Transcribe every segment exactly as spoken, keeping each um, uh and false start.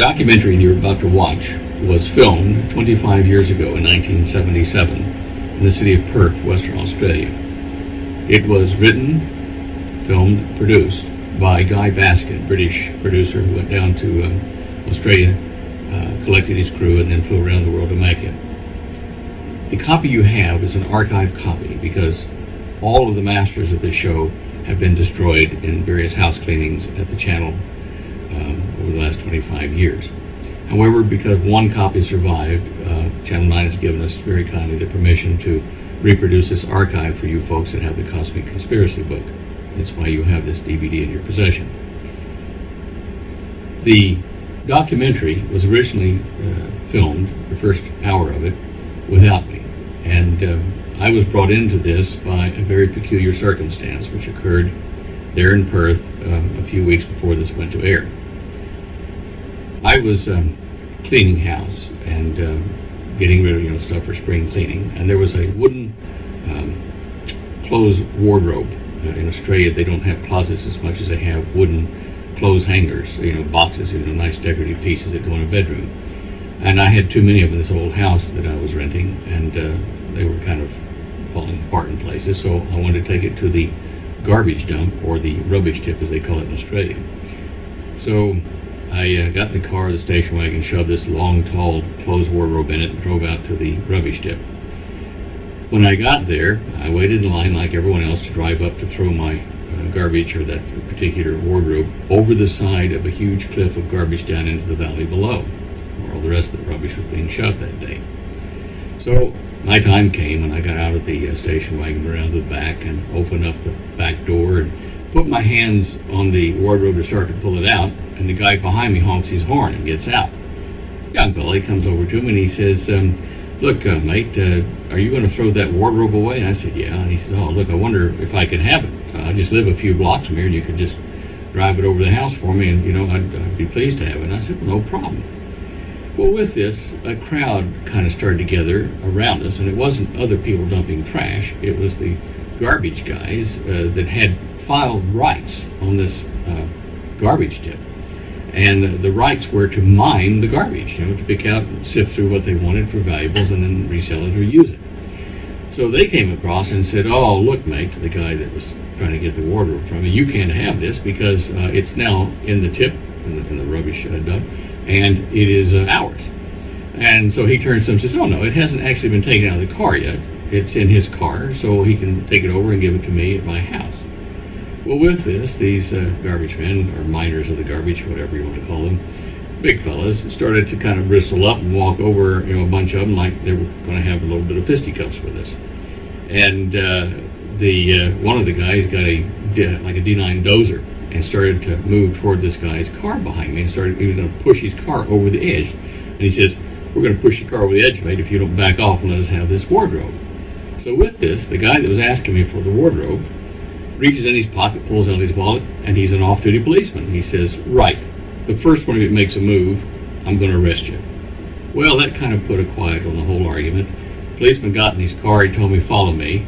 documentary you're about to watch was filmed twenty-five years ago in nineteen seventy-seven in the city of Perth, Western Australia. It was written, filmed, produced by Guy Baskin, British producer who went down to uh, Australia, uh, collected his crew, and then flew around the world to make it. The copy you have is an archive copy because all of the masters of this show have been destroyed in various house cleanings at the channel um, over the last twenty-five years. However, because one copy survived, uh, Channel Nine has given us very kindly the permission to reproduce this archive for you folks that have the Cosmic Conspiracy book. That's why you have this D V D in your possession. The documentary was originally uh, filmed, the first hour of it, without me. And uh, I was brought into this by a very peculiar circumstance which occurred there in Perth uh, a few weeks before this went to air. I was um, cleaning house and um, getting rid of you know, stuff for spring cleaning, and there was a wooden um, clothes wardrobe. Uh, in Australia, they don't have closets as much as they have wooden clothes hangers, you know, boxes, you know, nice decorative pieces that go in a bedroom. And I had too many of them in this old house that I was renting, and uh, they were kind of falling apart in places, so I wanted to take it to the garbage dump, or the rubbish tip as they call it in Australia. So I uh, got in the car, the station wagon, shoved this long, tall clothes wardrobe in it, and drove out to the rubbish tip. When I got there, I waited in line like everyone else to drive up to throw my uh, garbage, or that particular wardrobe, over the side of a huge cliff of garbage down into the valley below, where all the rest of the rubbish was being shoved that day. So my time came, and I got out of the uh, station wagon around the back and opened up the back door and put my hands on the wardrobe to start to pull it out, and the guy behind me honks his horn and gets out. Young Billy comes over to him and he says, um, look, uh, mate, uh, are you going to throw that wardrobe away? And I said, yeah. And he said, oh, look, I wonder if I could have it. I just live a few blocks from here, and you could just drive it over to the house for me, and, you know, I'd, I'd be pleased to have it. And I said, well, no problem. Well, with this, a crowd kind of started to gather around us, and it wasn't other people dumping trash. It was the garbage guys uh, that had filed rights on this uh, garbage tip. And the rights were to mine the garbage, you know, to pick out and sift through what they wanted for valuables and then resell it or use it. So they came across and said, oh, look, mate, to the guy that was trying to get the wardrobe from me, you can't have this because uh, it's now in the tip, in the, in the rubbish uh, dump, and it is uh, ours. And so he turns to him and says, oh, no, it hasn't actually been taken out of the car yet. It's in his car, so he can take it over and give it to me at my house. Well, with this, these uh, garbage men, or miners of the garbage, whatever you want to call them, big fellas, started to kind of bristle up and walk over, you know, a bunch of them like they were going to have a little bit of fisticuffs with us. And uh, the uh, one of the guys got a like a D nine dozer and started to move toward this guy's car behind me and started he was going to push his car over the edge. And he says, "We're going to push your car over the edge, mate, if you don't back off and let us have this wardrobe." So with this, the guy that was asking me for the wardrobe reaches in his pocket, pulls out his wallet, and he's an off-duty policeman. He says, right, the first one that makes a move, I'm going to arrest you. Well, that kind of put a quiet on the whole argument. The policeman got in his car, he told me, follow me,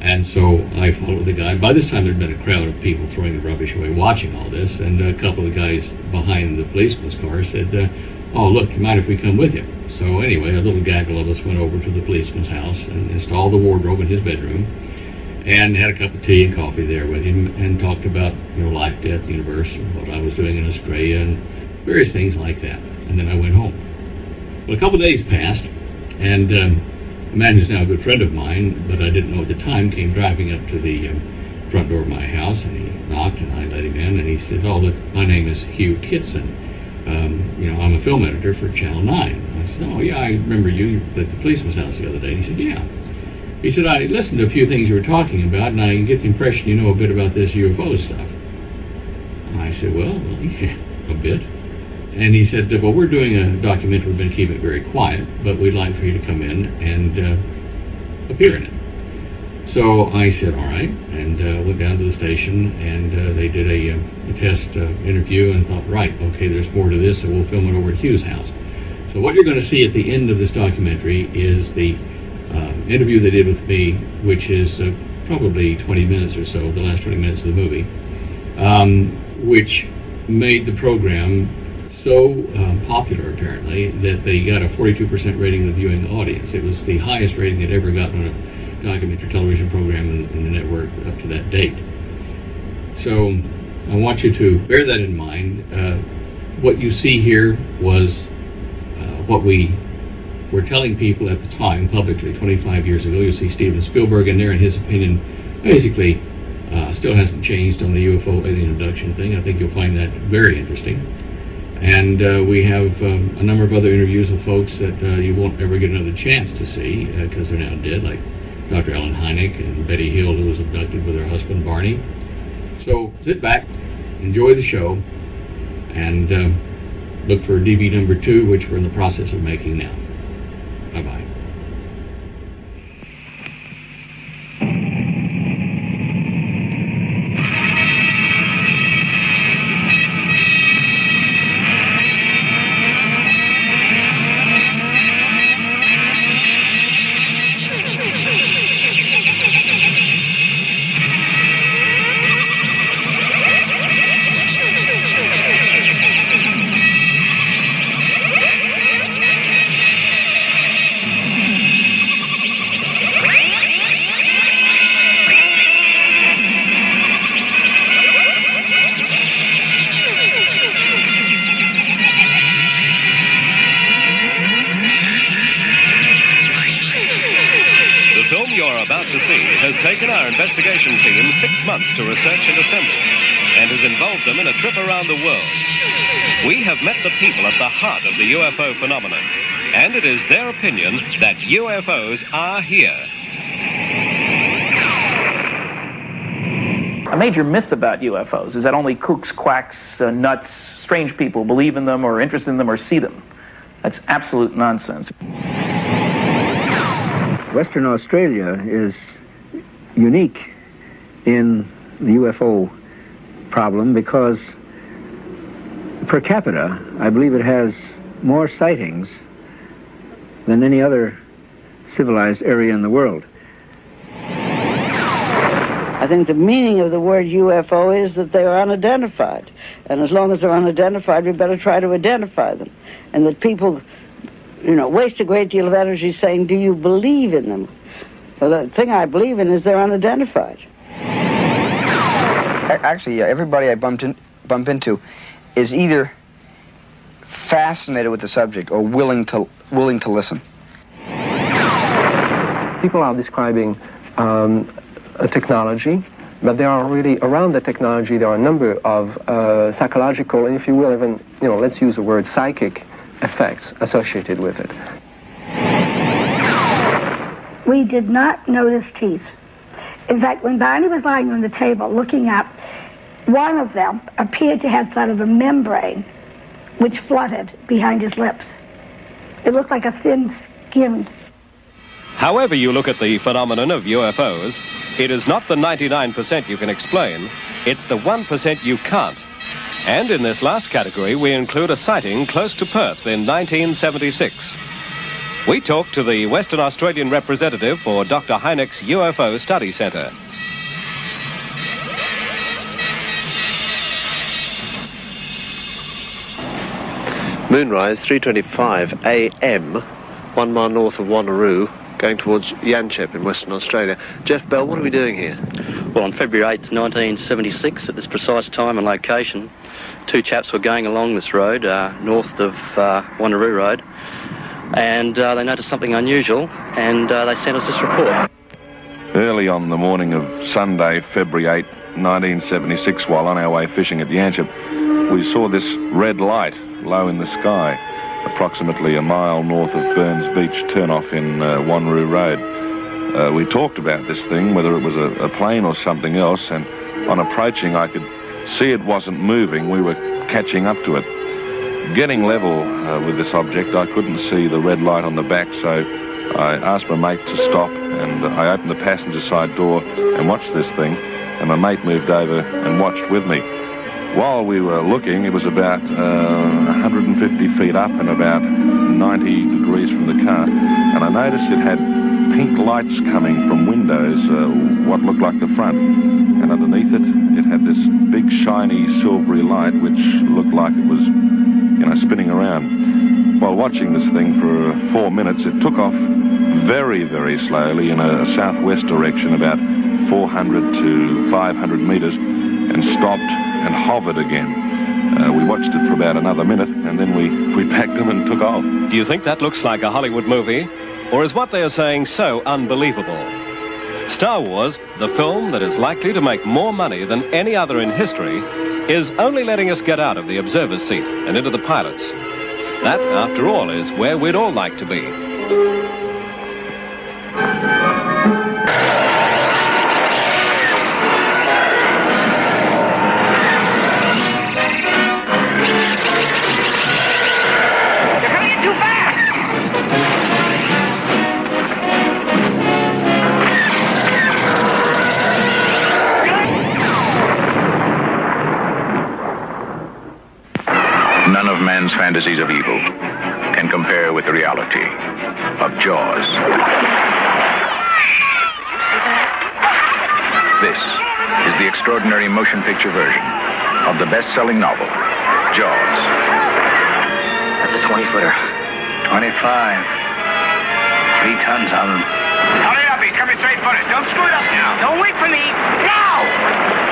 and so I followed the guy. By this time, there'd been a crowd of people throwing the rubbish away, watching all this, and a couple of the guys behind the policeman's car said, uh, oh, look, you mind if we come with you? So anyway, a little gaggle of us went over to the policeman's house and installed the wardrobe in his bedroom, and had a cup of tea and coffee there with him and talked about, you know, life, death, universe, and what I was doing in Australia and various things like that. And then I went home. Well, a couple of days passed, and um, a man who's now a good friend of mine, but I didn't know at the time, came driving up to the um, front door of my house, and he knocked, and I let him in, and he says, oh, look, my name is Hugh Kitson. Um, you know, I'm a film editor for Channel Nine. I said, oh, yeah, I remember you at the policeman's house the other day. And he said, yeah. He said, I listened to a few things you were talking about, and I get the impression you know a bit about this U F O stuff. And I said, well, yeah, a bit. And he said, well, we're doing a documentary. We've been keeping it very quiet, but we'd like for you to come in and uh, appear in it. So I said, all right, and uh, went down to the station, and uh, they did a, a test uh, interview and thought, right, okay, there's more to this, so we'll film it over at Hugh's house. So what you're going to see at the end of this documentary is the Uh, interview they did with me, which is uh, probably twenty minutes or so, the last twenty minutes of the movie, um, which made the program so uh, popular, apparently, that they got a forty-two percent rating of the viewing audience. It was the highest rating it ever got on a documentary television program in, in the network up to that date. So I want you to bear that in mind. Uh, what you see here was uh, what we were telling people at the time publicly twenty-five years ago. You'll see Steven Spielberg in there, and his opinion basically uh, still hasn't changed on the U F O alien abduction thing. I think you'll find that very interesting. And uh, we have um, a number of other interviews with folks that uh, you won't ever get another chance to see because uh, they're now dead, like Doctor Allen Hynek and Betty Hill, who was abducted with her husband Barney. So sit back, enjoy the show, and um, look for D V number two, which we're in the process of making now. Bye-bye. To research and assemble, and has involved them in a trip around the world. We have met the people at the heart of the U F O phenomenon, and it is their opinion that U F Os are here. A major myth about U F Os is that only kooks, quacks, uh, nuts, strange people believe in them or are interested in them or see them. That's absolute nonsense. Western Australia is unique in the U F O problem because per capita, I believe it has more sightings than any other civilized area in the world. I think the meaning of the word U F O is that they are unidentified, and as long as they're unidentified, we better try to identify them. And that people, you know, waste a great deal of energy saying, do you believe in them? Well, the thing I believe in is they're unidentified. Actually, yeah, everybody I bumped in, bump into is either fascinated with the subject or willing to willing to listen. People are describing um, a technology, but there are really around the technology there are a number of uh, psychological and, if you will, even you know, let's use the word psychic effects associated with it. We did not notice teeth. In fact, when Barney was lying on the table looking up, one of them appeared to have sort of a membrane which fluttered behind his lips. It looked like a thin skin. However you look at the phenomenon of U F Os, it is not the ninety-nine percent you can explain, it's the one percent you can't. And in this last category, we include a sighting close to Perth in nineteen seventy-six. We talked to the Western Australian representative for Doctor Hynek's U F O Study Centre. Moonrise, three twenty-five a m, one mile north of Wanneroo, going towards Yanchep in Western Australia. Jeff Bell, what are we doing here? Well, on February eighth, nineteen seventy-six, at this precise time and location, two chaps were going along this road, uh, north of uh, Wanneroo Road, and uh, they noticed something unusual, and uh, they sent us this report. Early on the morning of Sunday, February eighth, nineteen seventy-six, while on our way fishing at Yanchep, we saw this red light low in the sky, approximately a mile north of Burns Beach turnoff in uh, Wanneroo Road. Uh, we talked about this thing, whether it was a, a plane or something else, and on approaching I could see it wasn't moving, we were catching up to it. Getting level uh, with this object, I couldn't see the red light on the back, so I asked my mate to stop, and I opened the passenger side door and watched this thing, and my mate moved over and watched with me. While we were looking, it was about uh, one hundred fifty feet up and about ninety degrees from the car, and I noticed it had pink lights coming from windows, uh, what looked like the front, and underneath it, it had this big shiny, silvery light which looked like it was, you know, spinning around. While watching this thing for four minutes, it took off very, very slowly in a southwest direction, about four hundred to five hundred meters, and stopped and hovered again. Uh, we watched it for about another minute, and then we, we packed them and took off. Do you think that looks like a Hollywood movie? Or is what they are saying so unbelievable? Star Wars, the film that is likely to make more money than any other in history, is only letting us get out of the observer's seat and into the pilot's. That, after all, is where we'd all like to be. Fantasies of evil can compare with the reality of Jaws. This is the extraordinary motion picture version of the best-selling novel, Jaws. That's a twenty-footer. twenty-five. Three tons of them. Hurry up, he's coming straight for us. Don't screw it up now. Don't wait for me. Now!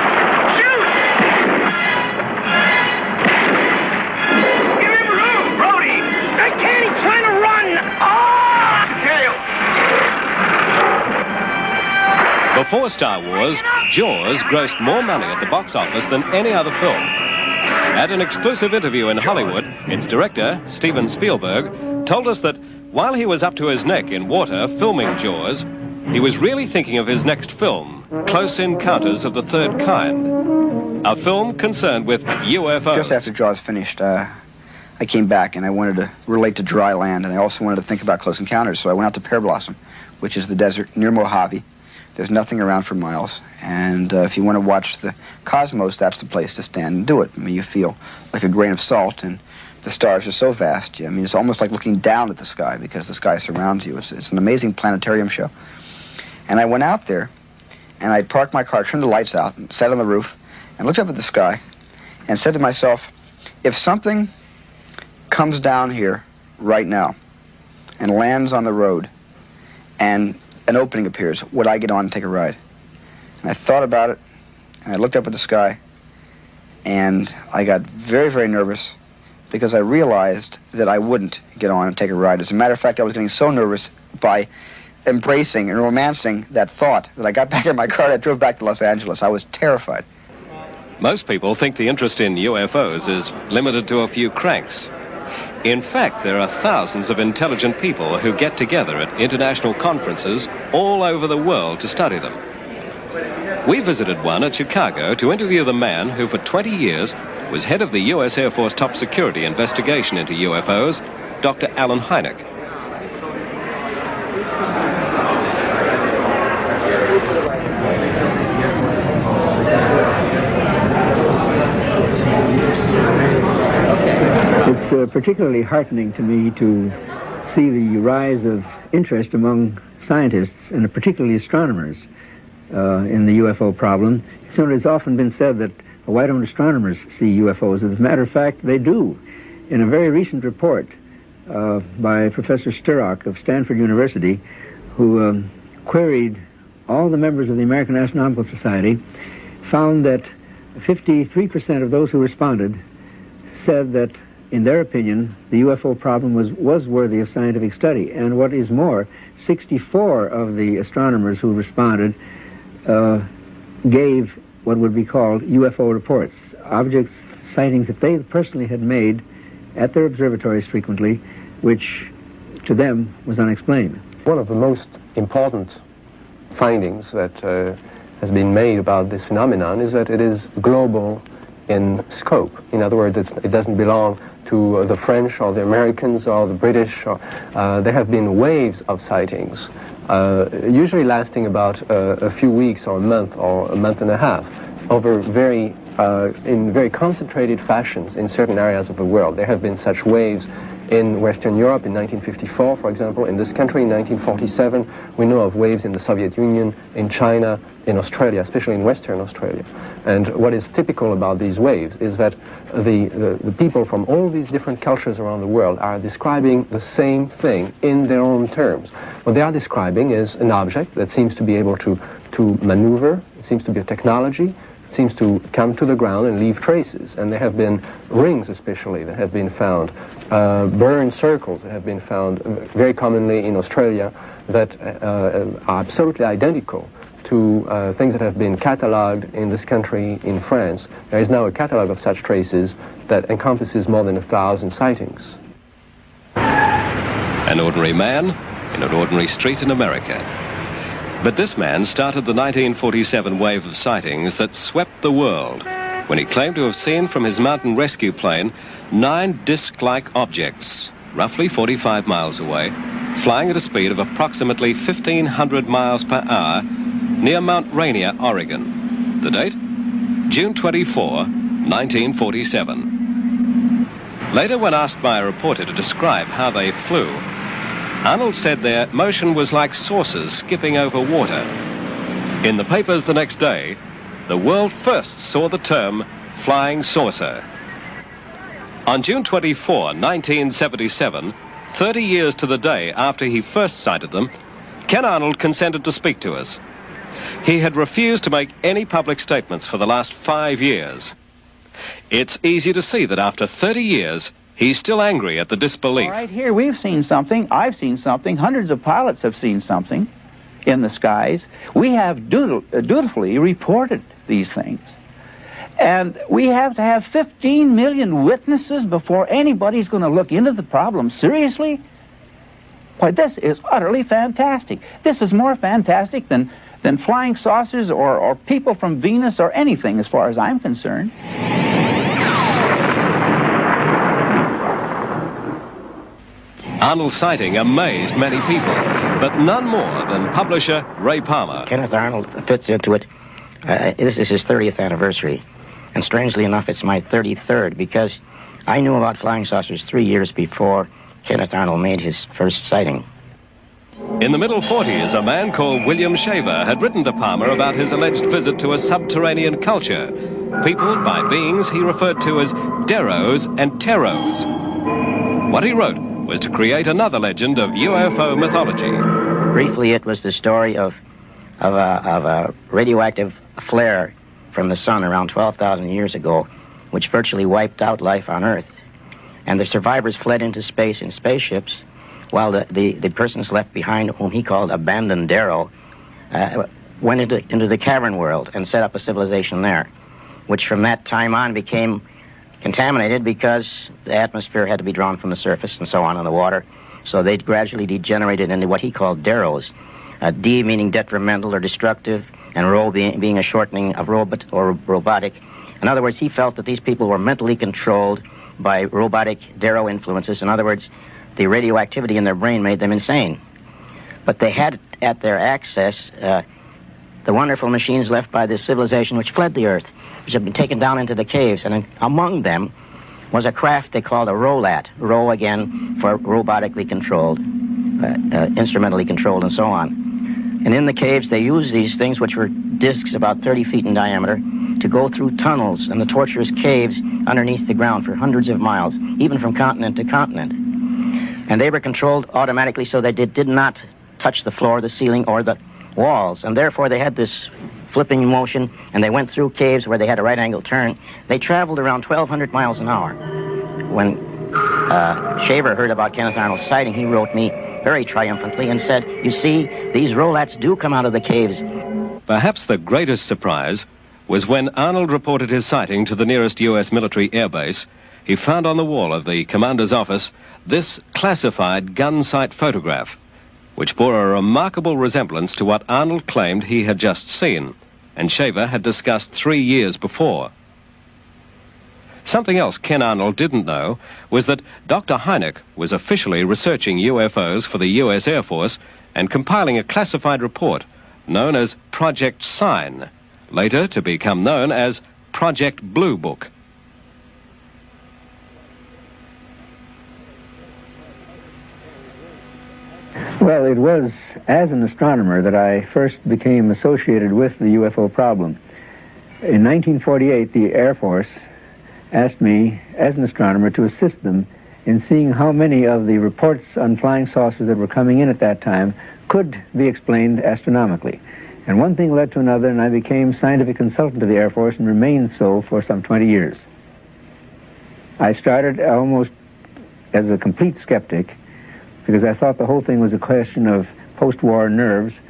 Before Star Wars, Jaws grossed more money at the box office than any other film. At an exclusive interview in Hollywood, its director, Steven Spielberg, told us that while he was up to his neck in water filming Jaws, he was really thinking of his next film, Close Encounters of the Third Kind, a film concerned with U F Os. Just after Jaws finished, uh, I came back and I wanted to relate to dry land, and I also wanted to think about Close Encounters, so I went out to Pear Blossom, which is the desert near Mojave. There's nothing around for miles, and uh, if you want to watch the cosmos, that's the place to stand and do it. I mean, you feel like a grain of salt, and the stars are so vast. I mean, it's almost like looking down at the sky because the sky surrounds you. It's, it's an amazing planetarium show. And I went out there, and I parked my car, turned the lights out, and sat on the roof, and looked up at the sky, and said to myself, if something comes down here right now and lands on the road, and an opening appears, would I get on and take a ride? And I thought about it, and I looked up at the sky, and I got very, very nervous because I realized that I wouldn't get on and take a ride. As a matter of fact, I was getting so nervous by embracing and romancing that thought that I got back in my car and I drove back to Los Angeles. I was terrified. Most people think the interest in U F Os is limited to a few cranks. In fact, there are thousands of intelligent people who get together at international conferences all over the world to study them. We visited one at Chicago to interview the man who for twenty years was head of the U S Air Force top security investigation into U F Os, Doctor Allen Hynek. It's uh, particularly heartening to me to see the rise of interest among scientists, and particularly astronomers, uh, in the U F O problem. So it's often been said that, well, why don't astronomers see U F Os? As a matter of fact, they do. In a very recent report uh, by Professor Sturrock of Stanford University, who um, queried all the members of the American Astronomical Society, found that fifty-three percent of those who responded said that, in their opinion, the U F O problem was, was worthy of scientific study. And what is more, sixty-four of the astronomers who responded uh, gave what would be called U F O reports, objects, sightings that they personally had made at their observatories frequently, which to them was unexplained. One of the most important findings that uh, has been made about this phenomenon is that it is global in scope. In other words, it's, it doesn't belong to uh, the French or the Americans or the British. Or, uh, there have been waves of sightings, uh, usually lasting about uh, a few weeks or a month or a month and a half, over very uh, in very concentrated fashions in certain areas of the world. There have been such waves in Western Europe in nineteen fifty-four, for example, in this country in nineteen forty-seven. We know of waves in the Soviet Union, in China, in Australia, especially in Western Australia. And what is typical about these waves is that the, the, the people from all these different cultures around the world are describing the same thing in their own terms. What they are describing is an object that seems to be able to, to maneuver, it seems to be a technology, seems to come to the ground and leave traces. And there have been rings, especially, that have been found, uh, burn circles that have been found very commonly in Australia that uh, are absolutely identical to uh, things that have been catalogued in this country, in France. There is now a catalogue of such traces that encompasses more than a thousand sightings. An ordinary man in an ordinary street in America. But this man started the nineteen forty-seven wave of sightings that swept the world when he claimed to have seen from his mountain rescue plane nine disc-like objects, roughly forty-five miles away, flying at a speed of approximately fifteen hundred miles per hour near Mount Rainier, Oregon. The date? June twenty-fourth, nineteen forty-seven. Later, when asked by a reporter to describe how they flew, Arnold said their motion was like saucers skipping over water. In the papers the next day, the world first saw the term flying saucer. On June twenty-fourth, nineteen seventy-seven, thirty years to the day after he first sighted them, Ken Arnold consented to speak to us. He had refused to make any public statements for the last five years. It's easy to see that after thirty years, he's still angry at the disbelief. Right here, we've seen something, I've seen something, hundreds of pilots have seen something in the skies. We have dutiful, uh, dutifully reported these things. And we have to have fifteen million witnesses before anybody's going to look into the problem seriously? Why, this is utterly fantastic. This is more fantastic than, than flying saucers or, or people from Venus or anything, as far as I'm concerned. Arnold's sighting amazed many people, but none more than publisher Ray Palmer. Kenneth Arnold fits into it. Uh, this is his thirtieth anniversary, and strangely enough, it's my thirty-third, because I knew about flying saucers three years before Kenneth Arnold made his first sighting. In the middle forties, a man called William Shaver had written to Palmer about his alleged visit to a subterranean culture, peopled by beings he referred to as Deros and Teros. What he wrote was to create another legend of U F O mythology. Briefly, it was the story of, of, a, of a radioactive flare from the sun around twelve thousand years ago, which virtually wiped out life on Earth. And the survivors fled into space in spaceships, while the, the, the persons left behind, whom he called abandoned Dero, uh, went into, into the cavern world and set up a civilization there, which from that time on became contaminated because the atmosphere had to be drawn from the surface and so on in the water. So they gradually degenerated into what he called Deros. Uh, D meaning detrimental or destructive, and Ro being, being a shortening of robot or robotic. In other words, he felt that these people were mentally controlled by robotic Dero influences. In other words, the radioactivity in their brain made them insane. But they had at their access uh, the wonderful machines left by this civilization which fled the Earth, which had been taken down into the caves, and in, among them was a craft they called a ROLAT, Ro again for robotically controlled, uh, uh, instrumentally controlled, and so on. And in the caves they used these things, which were discs about thirty feet in diameter, to go through tunnels and the tortuous caves underneath the ground for hundreds of miles, even from continent to continent. And they were controlled automatically so that they did not touch the floor, the ceiling, or the walls, and therefore they had this flipping motion, and they went through caves where they had a right angle turn. They traveled around twelve hundred miles an hour. When uh, Shaver heard about Kenneth Arnold's sighting, he wrote me very triumphantly and said, "You see, these Rolats do come out of the caves." Perhaps the greatest surprise was when Arnold reported his sighting to the nearest U S military airbase. He found on the wall of the commander's office this classified gun sight photograph, which bore a remarkable resemblance to what Arnold claimed he had just seen and Shaver had discussed three years before. Something else Ken Arnold didn't know was that Doctor Hynek was officially researching U F Os for the U S Air Force and compiling a classified report known as Project Sign, later to become known as Project Blue Book. Well, it was as an astronomer that I first became associated with the U F O problem. In nineteen forty-eight, the Air Force asked me, as an astronomer, to assist them in seeing how many of the reports on flying saucers that were coming in at that time could be explained astronomically. And one thing led to another, and I became scientific consultant to the Air Force and remained so for some twenty years. I started almost as a complete skeptic because I thought the whole thing was a question of post-war nerves,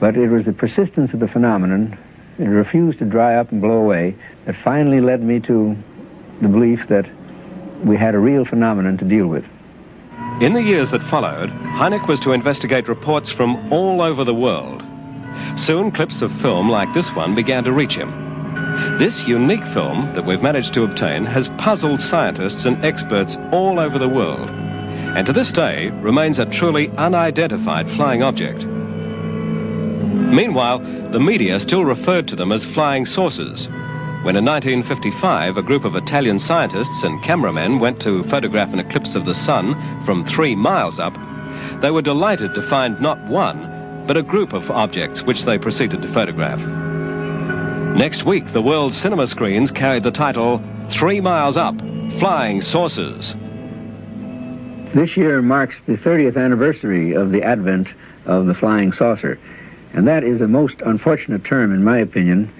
but it was the persistence of the phenomenon. It refused to dry up and blow away that finally led me to the belief that we had a real phenomenon to deal with. In the years that followed, Hynek was to investigate reports from all over the world. Soon clips of film like this one began to reach him. This unique film that we've managed to obtain has puzzled scientists and experts all over the world, and to this day remains a truly unidentified flying object. Meanwhile, the media still referred to them as flying saucers, when in nineteen fifty-five a group of Italian scientists and cameramen went to photograph an eclipse of the sun from three miles up. They were delighted to find not one, but a group of objects which they proceeded to photograph. Next week, the world's cinema screens carried the title, Three Miles Up, Flying Saucers. This year marks the thirtieth anniversary of the advent of the flying saucer. And that is a most unfortunate term, in my opinion,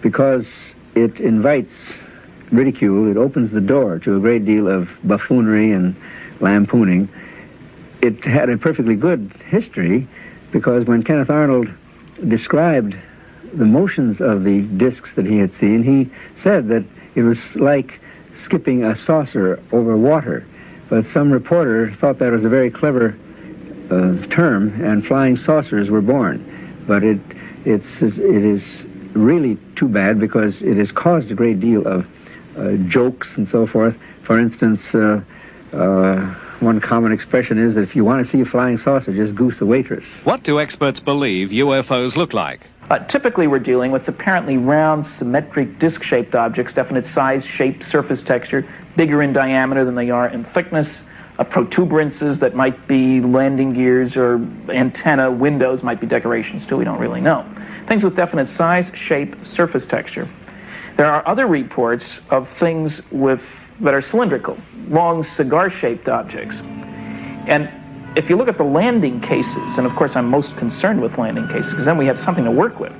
because it invites ridicule. It opens the door to a great deal of buffoonery and lampooning. It had a perfectly good history, because when Kenneth Arnold described the motions of the discs that he had seen, he said that it was like skipping a saucer over water. But some reporter thought that was a very clever uh, term, and flying saucers were born. But it, it's, it is really too bad, because it has caused a great deal of uh, jokes and so forth. For instance, uh, uh, one common expression is that if you want to see a flying saucer, just goose the waitress. What do experts believe U F Os look like? Uh, typically we're dealing with apparently round, symmetric, disc-shaped objects, definite size, shape, surface texture, bigger in diameter than they are in thickness, uh, protuberances that might be landing gears or antenna, windows, might be decorations too, we don't really know. Things with definite size, shape, surface texture. There are other reports of things with that are cylindrical, long cigar-shaped objects. And if you look at the landing cases, and of course I'm most concerned with landing cases because then we have something to work with.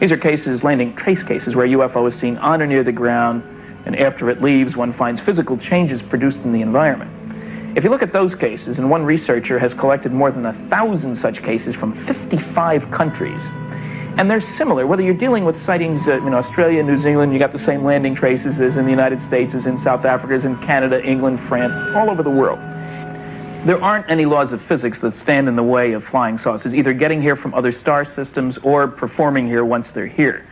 These are cases, landing trace cases, where a U F O is seen on or near the ground, and after it leaves one finds physical changes produced in the environment. If you look at those cases, and one researcher has collected more than a thousand such cases from fifty-five countries, and they're similar. Whether you're dealing with sightings in Australia, New Zealand, you got the same landing traces as in the United States, as in South Africa, as in Canada, England, France, all over the world. There aren't any laws of physics that stand in the way of flying saucers, either getting here from other star systems or performing here once they're here.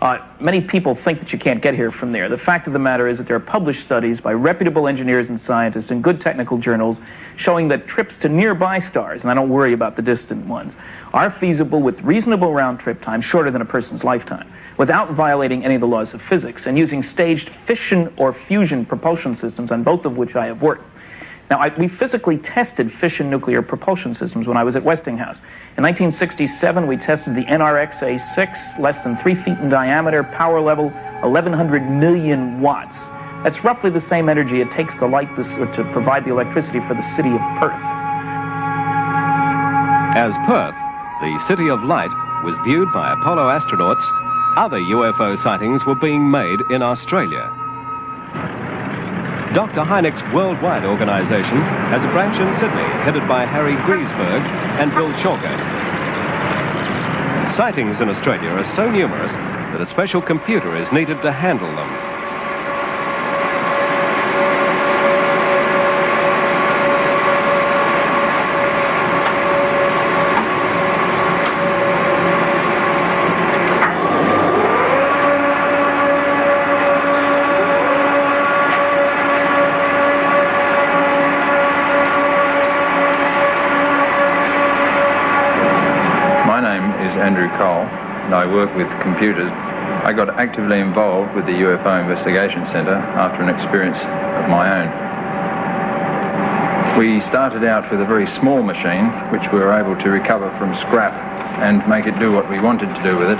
Uh, many people think that you can't get here from there. The fact of the matter is that there are published studies by reputable engineers and scientists in good technical journals showing that trips to nearby stars, and I don't worry about the distant ones, are feasible with reasonable round-trip time, shorter than a person's lifetime, without violating any of the laws of physics, and using staged fission or fusion propulsion systems, on both of which I have worked. Now, I, we physically tested fission nuclear propulsion systems when I was at Westinghouse. In nineteen sixty-seven, we tested the N R X A six, less than three feet in diameter, power level eleven hundred million watts. That's roughly the same energy it takes to light this, or to provide the electricity for the city of Perth. As Perth, the city of light, was viewed by Apollo astronauts, other U F O sightings were being made in Australia. Doctor Hynek's worldwide organisation has a branch in Sydney, headed by Harry Griesberg and Bill Chalker. Sightings in Australia are so numerous that a special computer is needed to handle them. Work with computers. I got actively involved with the U F O Investigation Centre after an experience of my own. We started out with a very small machine, which we were able to recover from scrap and make it do what we wanted to do with it.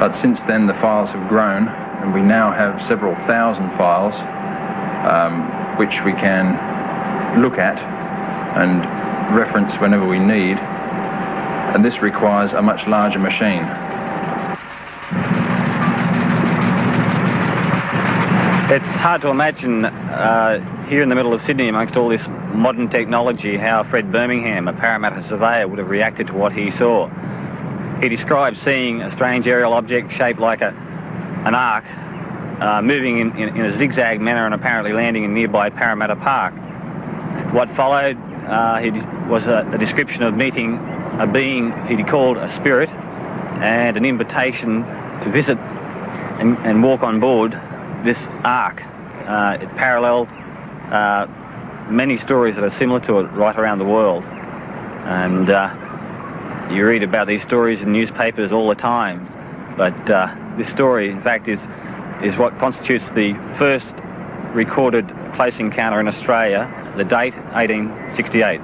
But since then, the files have grown, and we now have several thousand files, um, which we can look at and reference whenever we need. And this requires a much larger machine. It's hard to imagine uh, here in the middle of Sydney, amongst all this modern technology, how Fred Birmingham, a Parramatta surveyor, would have reacted to what he saw. He described seeing a strange aerial object shaped like a, an arc uh, moving in, in, in a zigzag manner and apparently landing in nearby Parramatta Park. What followed uh, he was a, a description of meeting a being he called a spirit, and an invitation to visit and, and walk on board this ark. Uh, it paralleled uh, many stories that are similar to it right around the world. And uh, you read about these stories in newspapers all the time. But uh, this story, in fact, is, is what constitutes the first recorded close encounter in Australia, the date eighteen sixty-eight.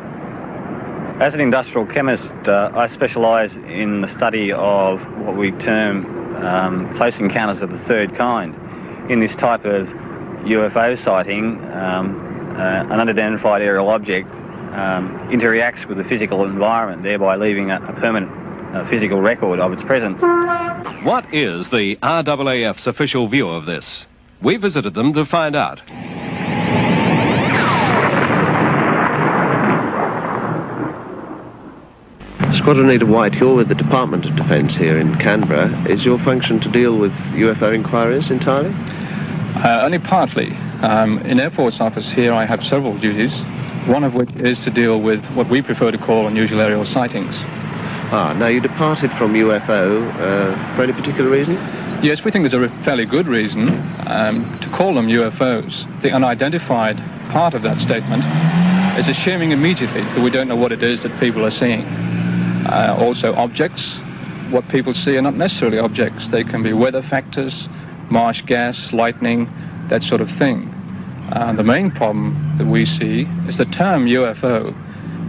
As an industrial chemist, uh, I specialise in the study of what we term um, close encounters of the third kind. In this type of U F O sighting, um, uh, an unidentified aerial object um, interacts with the physical environment, thereby leaving a, a permanent uh, physical record of its presence. What is the R A A F's official view of this? We visited them to find out. Squadron Leader Whitehill with the Department of Defence here in Canberra. Is your function to deal with U F O inquiries entirely? Uh, only partly. Um, in Air Force Office here I have several duties, one of which is to deal with what we prefer to call unusual aerial sightings. Ah, now you departed from U F O uh, for any particular reason? Yes, we think there's a fairly good reason um, to call them U F Os. The unidentified part of that statement is assuming immediately that we don't know what it is that people are seeing. Uh, also objects, what people see are not necessarily objects, they can be weather factors, marsh gas, lightning, that sort of thing. Uh, the main problem that we see is the term U F O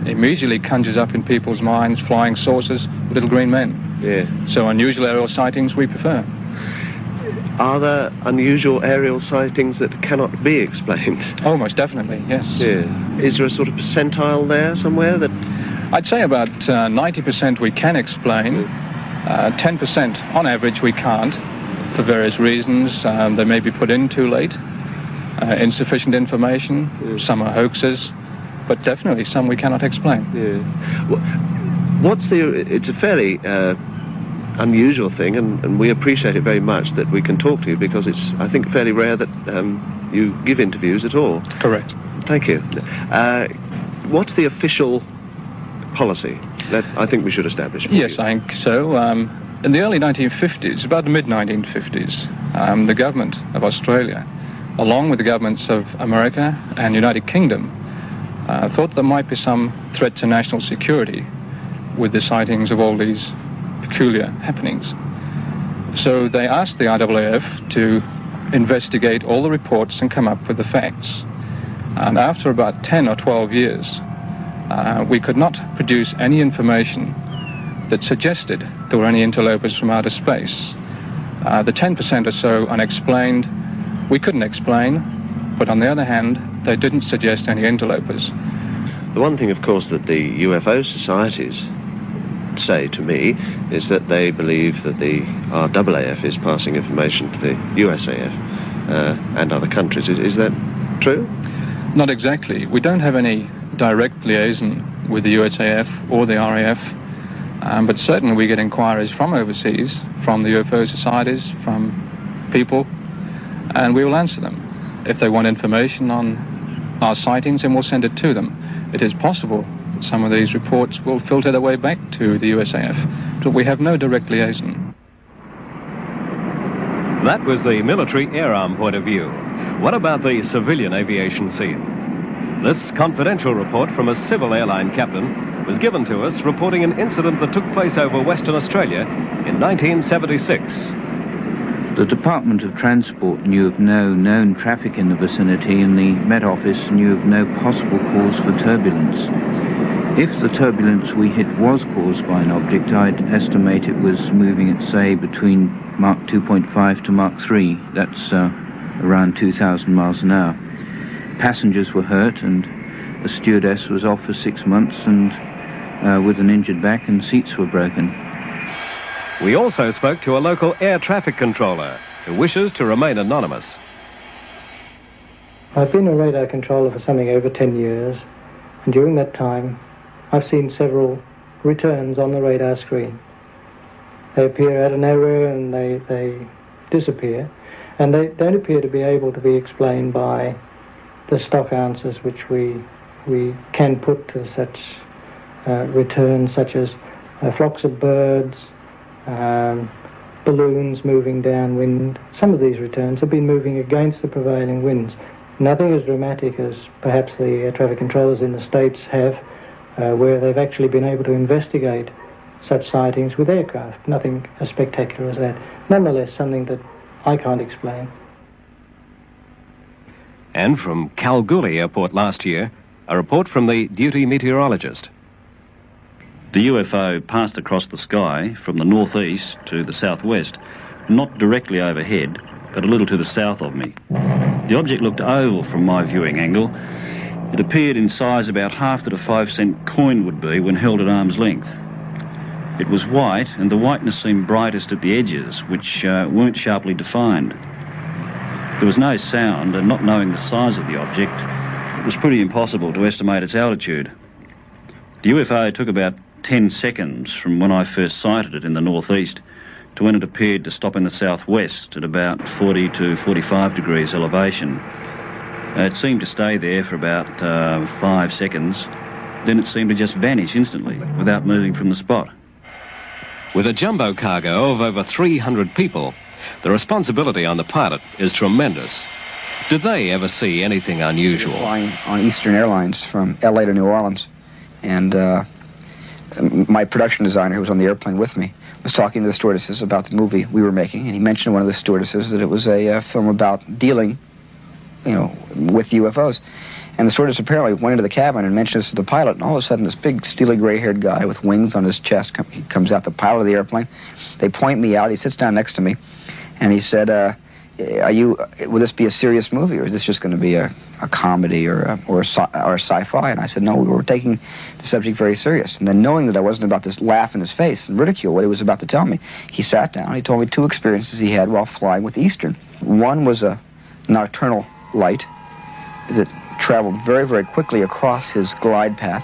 immediately conjures up in people's minds flying saucers, little green men. Yeah. So unusual aerial sightings we prefer. Are there unusual aerial sightings that cannot be explained? Oh, most definitely, yes. Yeah. Is there a sort of percentile there somewhere that... I'd say about uh, ninety percent we can explain, uh, ten percent on average we can't, for various reasons. Um, they may be put in too late, uh, insufficient information, yeah. Some are hoaxes, but definitely some we cannot explain. Yeah. Well, what's the... It's a fairly... Uh, unusual thing, and, and we appreciate it very much that we can talk to you, because it's, I think, fairly rare that um, you give interviews at all. Correct. Thank you. Uh, what's the official policy that I think we should establish for Yes, you? I think so. Um, in the early nineteen fifties, about the mid nineteen fifties, um, the government of Australia, along with the governments of America and United Kingdom, uh, thought there might be some threat to national security with the sightings of all these peculiar happenings. So they asked the R A A F to investigate all the reports and come up with the facts. And after about ten or twelve years, uh, we could not produce any information that suggested there were any interlopers from outer space. Uh, the ten percent or so unexplained, we couldn't explain, but on the other hand, they didn't suggest any interlopers. The one thing, of course, that the U F O societies say to me is that they believe that the R A A F is passing information to the U S A F uh, and other countries. Is, is that true? Not exactly. We don't have any direct liaison with the U S A F or the R A A F, um, but certainly we get inquiries from overseas, from the U F O societies, from people, and we will answer them. If they want information on our sightings, then we'll send it to them. It is possible some of these reports will filter their way back to the U S A F, but we have no direct liaison. That was the military air arm point of view. What about the civilian aviation scene? This confidential report from a civil airline captain was given to us reporting an incident that took place over Western Australia in nineteen seventy-six. The Department of Transport knew of no known traffic in the vicinity, and the Met Office knew of no possible cause for turbulence. If the turbulence we hit was caused by an object, I'd estimate it was moving at, say, between Mach two point five to Mach three. That's uh, around two thousand miles an hour. Passengers were hurt, and the stewardess was off for six months and uh, with an injured back, and seats were broken. We also spoke to a local air traffic controller who wishes to remain anonymous. I've been a radar controller for something over ten years, and during that time I've seen several returns on the radar screen. They appear out of nowhere and they, they disappear, and they don't appear to be able to be explained by the stock answers which we, we can put to such uh, returns, such as uh, flocks of birds, Um, balloons moving downwind. Some of these returns have been moving against the prevailing winds. Nothing as dramatic as perhaps the air traffic controllers in the States have, uh, where they've actually been able to investigate such sightings with aircraft. Nothing as spectacular as that. Nonetheless, something that I can't explain. And from Kalgoorlie Airport last year, a report from the duty meteorologist. The U F O passed across the sky from the northeast to the southwest, not directly overhead, but a little to the south of me. The object looked oval from my viewing angle. It appeared in size about half that a five-cent coin would be when held at arm's length. It was white, and the whiteness seemed brightest at the edges, which uh, weren't sharply defined. There was no sound, and not knowing the size of the object, it was pretty impossible to estimate its altitude. The U F O took about ten seconds from when I first sighted it in the northeast to when it appeared to stop in the southwest at about forty to forty-five degrees elevation. Uh, it seemed to stay there for about uh, five seconds, then it seemed to just vanish instantly without moving from the spot. With a jumbo cargo of over three hundred people, the responsibility on the pilot is tremendous. Did they ever see anything unusual? Flying on Eastern Airlines from L A to New Orleans, and uh, my production designer, who was on the airplane with me, was talking to the stewardesses about the movie we were making, and he mentioned to one of the stewardesses that it was a uh, film about dealing, you know, with U F Os. And the stewardess apparently went into the cabin and mentioned this to the pilot, and all of a sudden this big, steely, gray-haired guy with wings on his chest com he comes out, the pilot of the airplane. They point me out, he sits down next to me, and he said, uh, are you, will this be a serious movie, or is this just going to be a, a comedy or a, or a, sci or a sci-fi? And I said, no, we were taking the subject very serious. And then, knowing that I wasn't about to laugh in his face and ridicule what he was about to tell me, he sat down. He told me two experiences he had while flying with Eastern. One was a nocturnal light that traveled very, very quickly across his glide path.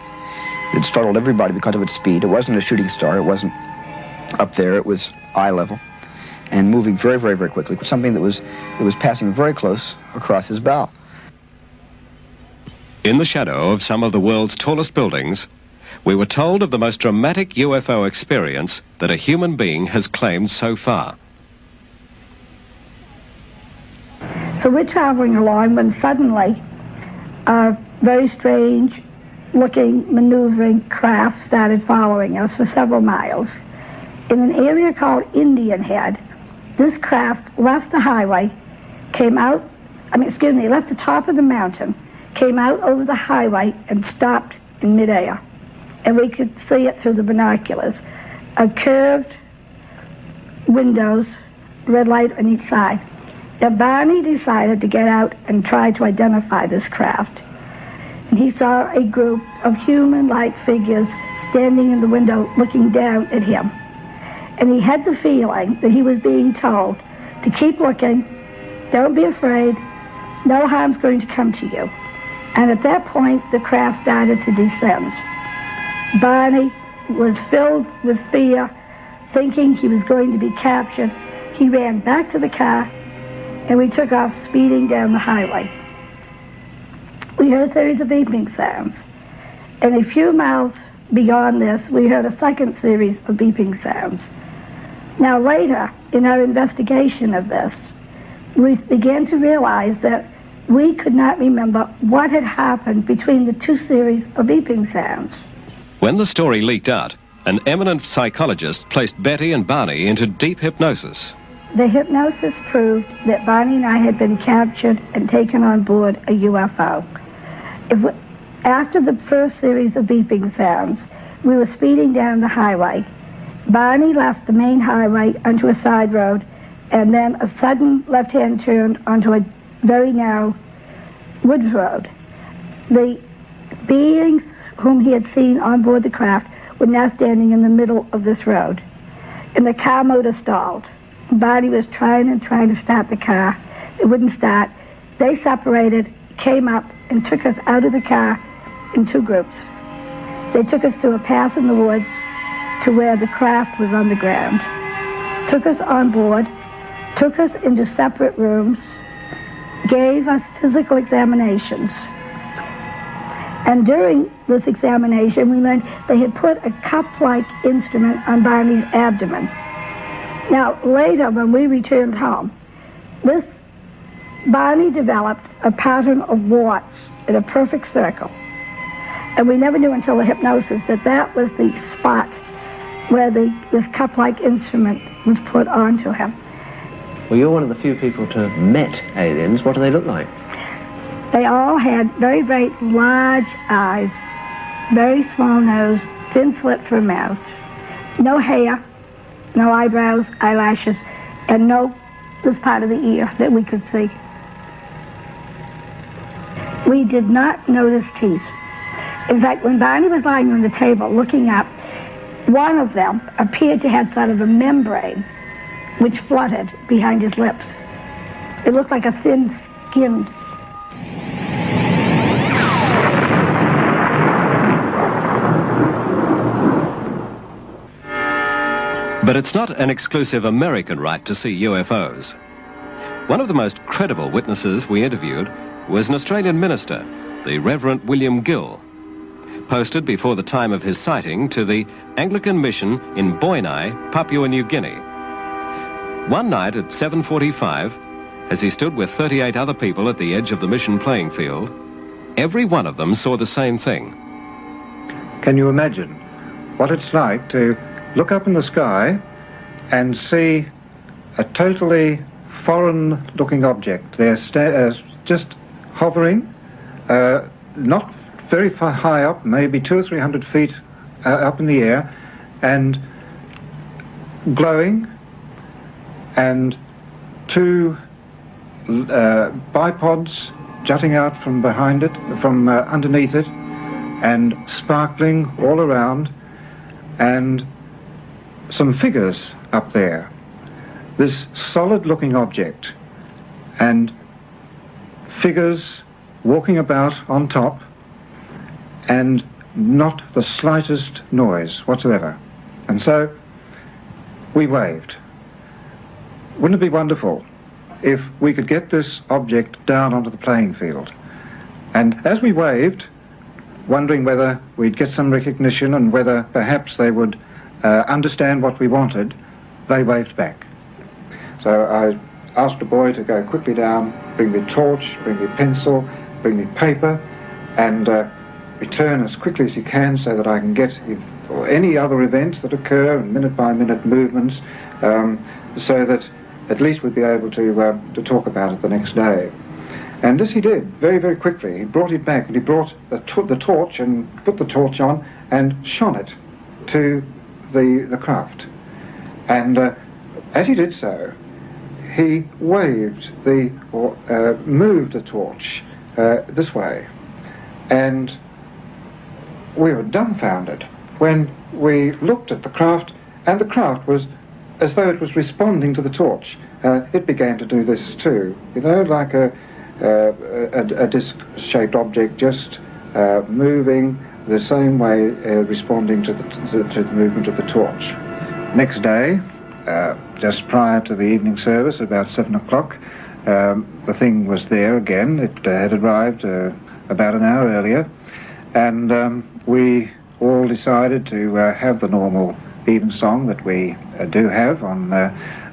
It startled everybody because of its speed. It wasn't a shooting star. It wasn't up there. It was eye level, and moving very, very, very quickly, something that was, that was passing very close across his bow. In the shadow of some of the world's tallest buildings, we were told of the most dramatic U F O experience that a human being has claimed so far. So we're traveling along when suddenly a very strange looking, maneuvering craft started following us for several miles. In an area called Indian Head, this craft left the highway, came out, I mean, excuse me, left the top of the mountain, came out over the highway and stopped in midair. And we could see it through the binoculars. A curved windows, red light on each side. Now, Barney decided to get out and try to identify this craft. And he saw a group of human-like figures standing in the window looking down at him. And he had the feeling that he was being told to keep looking, don't be afraid, no harm's going to come to you. And at that point, the craft started to descend. Barney was filled with fear, thinking he was going to be captured. He ran back to the car, and we took off speeding down the highway. We heard a series of beeping sounds, and a few miles beyond this, we heard a second series of beeping sounds. Now later, in our investigation of this, we began to realize that we could not remember what had happened between the two series of beeping sounds. When the story leaked out, an eminent psychologist placed Betty and Barney into deep hypnosis. The hypnosis proved that Barney and I had been captured and taken on board a U F O. If we, after the first series of beeping sounds, we were speeding down the highway. Barney left the main highway onto a side road, and then a sudden left-hand turn onto a very narrow woods road. The beings whom he had seen on board the craft were now standing in the middle of this road, and the car motor stalled. Barney was trying and trying to start the car. It wouldn't start. They separated, came up, and took us out of the car in two groups. They took us through a path in the woods to where the craft was on the ground. Took us on board, took us into separate rooms, gave us physical examinations. And during this examination, we learned they had put a cup-like instrument on Barney's abdomen. Now, later, when we returned home, this Barney developed a pattern of warts in a perfect circle. And we never knew until the hypnosis that that was the spot where the, this cup-like instrument was put onto him. Well, you're one of the few people to have met aliens. What do they look like? They all had very, very large eyes, very small nose, thin slit for a mouth, no hair, no eyebrows, eyelashes, and no this part of the ear that we could see. We did not notice teeth. In fact, when Barney was lying on the table looking up, one of them appeared to have sort of a membrane which fluttered behind his lips. It looked like a thin-skinned. But it's not an exclusive American right to see U F Os. One of the most credible witnesses we interviewed was an Australian minister, the Reverend William Gill, posted before the time of his sighting to the Anglican mission in Boinai, Papua New Guinea. One night at seven forty-five, as he stood with thirty-eight other people at the edge of the mission playing field, every one of them saw the same thing. Can you imagine what it's like to look up in the sky and see a totally foreign-looking object? They're sta uh, just hovering, uh, not very far high up, maybe two or three hundred feet uh, up in the air, and glowing, and two uh, bipods jutting out from behind it, from uh, underneath it, and sparkling all around, and some figures up there. This solid-looking object and figures walking about on top and not the slightest noise whatsoever. And so we waved. Wouldn't it be wonderful if we could get this object down onto the playing field? And as we waved, wondering whether we'd get some recognition and whether perhaps they would Uh, understand what we wanted, they waved back. So I asked a boy to go quickly down, bring me torch, bring me pencil, bring me paper, and uh, return as quickly as he can so that I can get if, or any other events that occur, minute by minute movements, um, so that at least we'd be able to, uh, to talk about it the next day. And this he did, very, very quickly. He brought it back, and he brought the, to the torch and put the torch on and shone it to The, the craft, and uh, as he did so, he waved the or uh, moved the torch uh, this way, and we were dumbfounded when we looked at the craft, and the craft was as though it was responding to the torch. Uh, it began to do this too, you know, like a a, a, a disc-shaped object just uh, moving the same way, uh, responding to the, to, to the movement of the torch. Next day, uh, just prior to the evening service, about seven o'clock, um, the thing was there again. It uh, had arrived uh, about an hour earlier, and um, we all decided to uh, have the normal evensong that we uh, do have on, uh,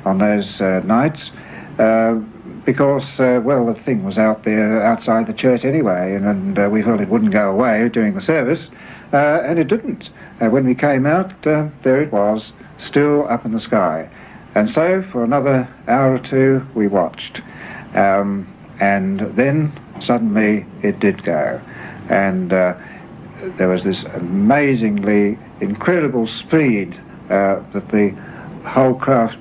on those uh, nights, uh, because, uh, well, the thing was out there outside the church anyway, and, and uh, we felt it wouldn't go away during the service, uh, and it didn't. Uh, when we came out, uh, there it was, still up in the sky. And so for another hour or two we watched, um, and then suddenly it did go, and uh, there was this amazingly incredible speed uh, that the whole craft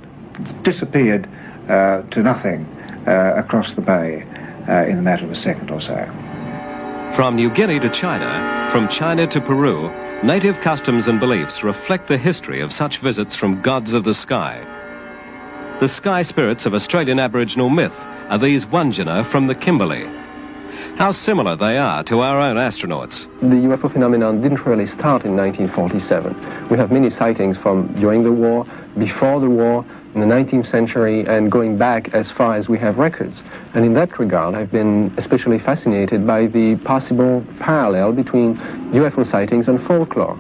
disappeared uh, to nothing uh, across the bay uh, in a matter of a second or so. From New Guinea to China, from China to Peru, native customs and beliefs reflect the history of such visits from gods of the sky. The sky spirits of Australian Aboriginal myth are these Wandjina from the Kimberley. How similar they are to our own astronauts. The U F O phenomenon didn't really start in nineteen forty-seven. We have many sightings from during the war, before the war, in the nineteenth century, and going back as far as we have records. And in that regard, I've been especially fascinated by the possible parallel between U F O sightings and folklore.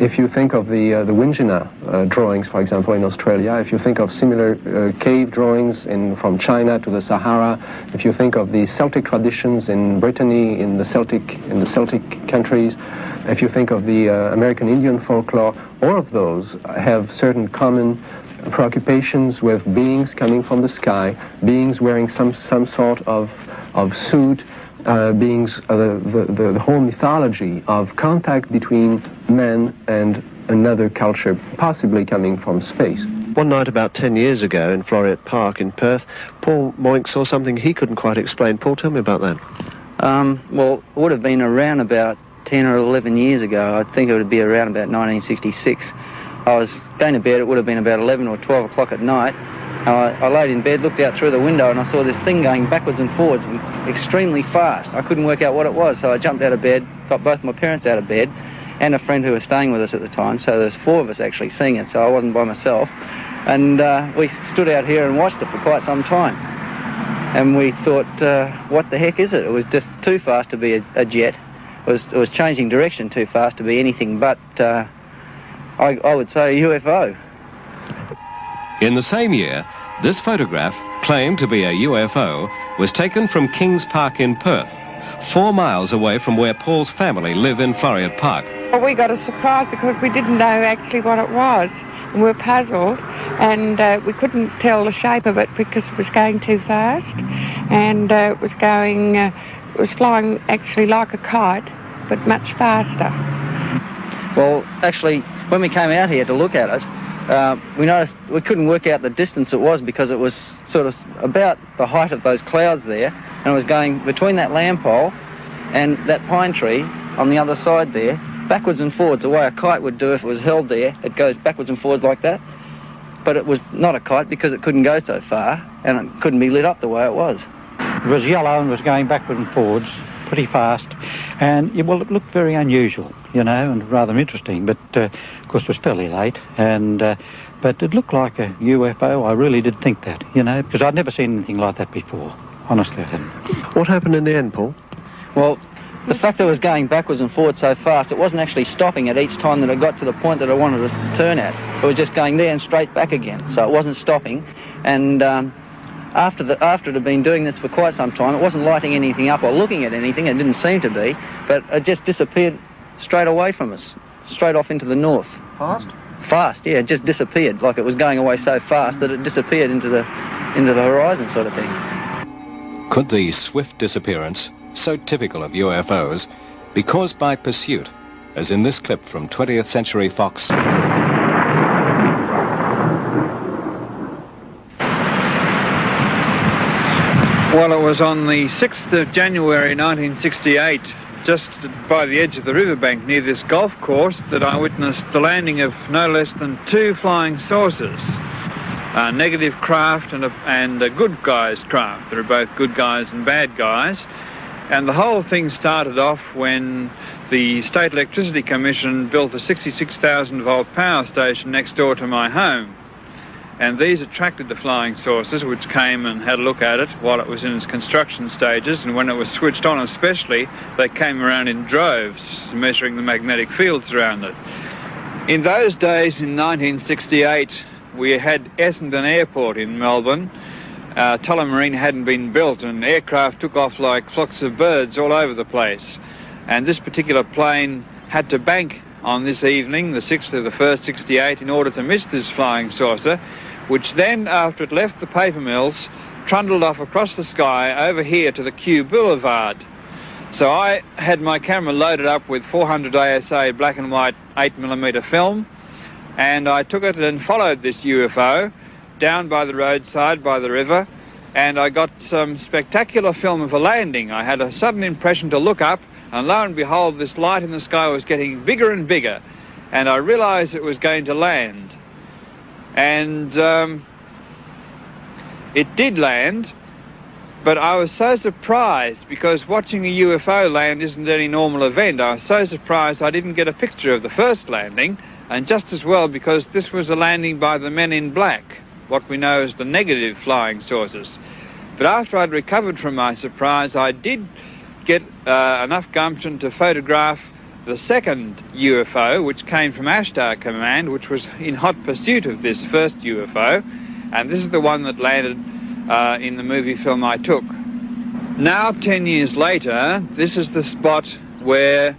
If you think of the, uh, the Windjina uh, drawings, for example, in Australia, if you think of similar uh, cave drawings in, from China to the Sahara, if you think of the Celtic traditions in Brittany, in the Celtic, in the Celtic countries, if you think of the uh, American Indian folklore, all of those have certain common preoccupations with beings coming from the sky, beings wearing some, some sort of, of suit, Uh, beings, uh, the, the, the whole mythology of contact between man and another culture, possibly coming from space. One night about ten years ago in Floriat Park in Perth, Paul Moink saw something he couldn't quite explain. Paul, tell me about that. Um, well, it would have been around about ten or eleven years ago. I think it would be around about nineteen sixty-six. I was going to bed, it would have been about eleven or twelve o'clock at night. I, I laid in bed, looked out through the window, and I saw this thing going backwards and forwards extremely fast. I couldn't work out what it was, so I jumped out of bed, got both my parents out of bed, and a friend who was staying with us at the time, so there's four of us actually seeing it, so I wasn't by myself. And uh, we stood out here and watched it for quite some time. And we thought, uh, what the heck is it? It was just too fast to be a, a jet. It was, it was changing direction too fast to be anything but, uh, I, I would say, a U F O. In the same year, this photograph, claimed to be a U F O, was taken from Kings Park in Perth, four miles away from where Paul's family live in Floriat Park. Well, we got a surprise because we didn't know actually what it was, and we were puzzled, and uh, we couldn't tell the shape of it because it was going too fast, and uh, it was going, uh, it was flying actually like a kite, but much faster. Well, actually, when we came out here to look at it, Uh, we noticed we couldn't work out the distance it was because it was sort of about the height of those clouds there, and it was going between that lamp pole and that pine tree on the other side there, backwards and forwards, the way a kite would do if it was held there. It goes backwards and forwards like that, but it was not a kite because it couldn't go so far and it couldn't be lit up the way it was. It was yellow and was going backwards and forwards pretty fast, and it, well, it looked very unusual, you know, and rather interesting, but uh, of course it was fairly late, and uh, but it looked like a U F O. I really did think that, you know, because I'd never seen anything like that before. Honestly, I hadn't. What happened in the end, Paul? Well, the fact that it was going backwards and forwards so fast, it wasn't actually stopping at each time that it got to the point that I wanted to turn at. It was just going there and straight back again, so it wasn't stopping, and um, After, the, after it had been doing this for quite some time, it wasn't lighting anything up or looking at anything, it didn't seem to be, but it just disappeared straight away from us, straight off into the north. Fast? Fast, yeah, it just disappeared, like it was going away so fast that it disappeared into the, into the horizon sort of thing. Could the swift disappearance, so typical of U F Os, be caused by pursuit, as in this clip from twentieth century Fox? Well, it was on the sixth of January nineteen sixty-eight, just by the edge of the riverbank near this golf course, that I witnessed the landing of no less than two flying saucers, a negative craft and a, and a good guys craft. There are both good guys and bad guys. And the whole thing started off when the State Electricity Commission built a sixty-six thousand volt power station next door to my home. And these attracted the flying saucers, which came and had a look at it while it was in its construction stages, and when it was switched on especially, they came around in droves, measuring the magnetic fields around it. In those days, in nineteen sixty-eight, we had Essendon Airport in Melbourne. Uh, Tullamarine hadn't been built, and aircraft took off like flocks of birds all over the place. And this particular plane had to bank on this evening, the sixth of the first, sixty-eight, in order to miss this flying saucer, which then, after it left the paper mills, trundled off across the sky over here to the Q Boulevard. So I had my camera loaded up with four hundred A S A black and white eight millimeter film, and I took it and followed this U F O down by the roadside, by the river, and I got some spectacular film of a landing. I had a sudden impression to look up, and lo and behold, this light in the sky was getting bigger and bigger, and I realized it was going to land. And um, it did land, but I was so surprised, because watching a U F O land isn't any normal event. I was so surprised I didn't get a picture of the first landing, and just as well, because this was a landing by the men in black, what we know as the negative flying saucers. But after I'd recovered from my surprise, I did get uh, enough gumption to photograph the second U F O, which came from Ashtar Command, which was in hot pursuit of this first U F O, and this is the one that landed uh, in the movie film I took. Now, ten years later, this is the spot where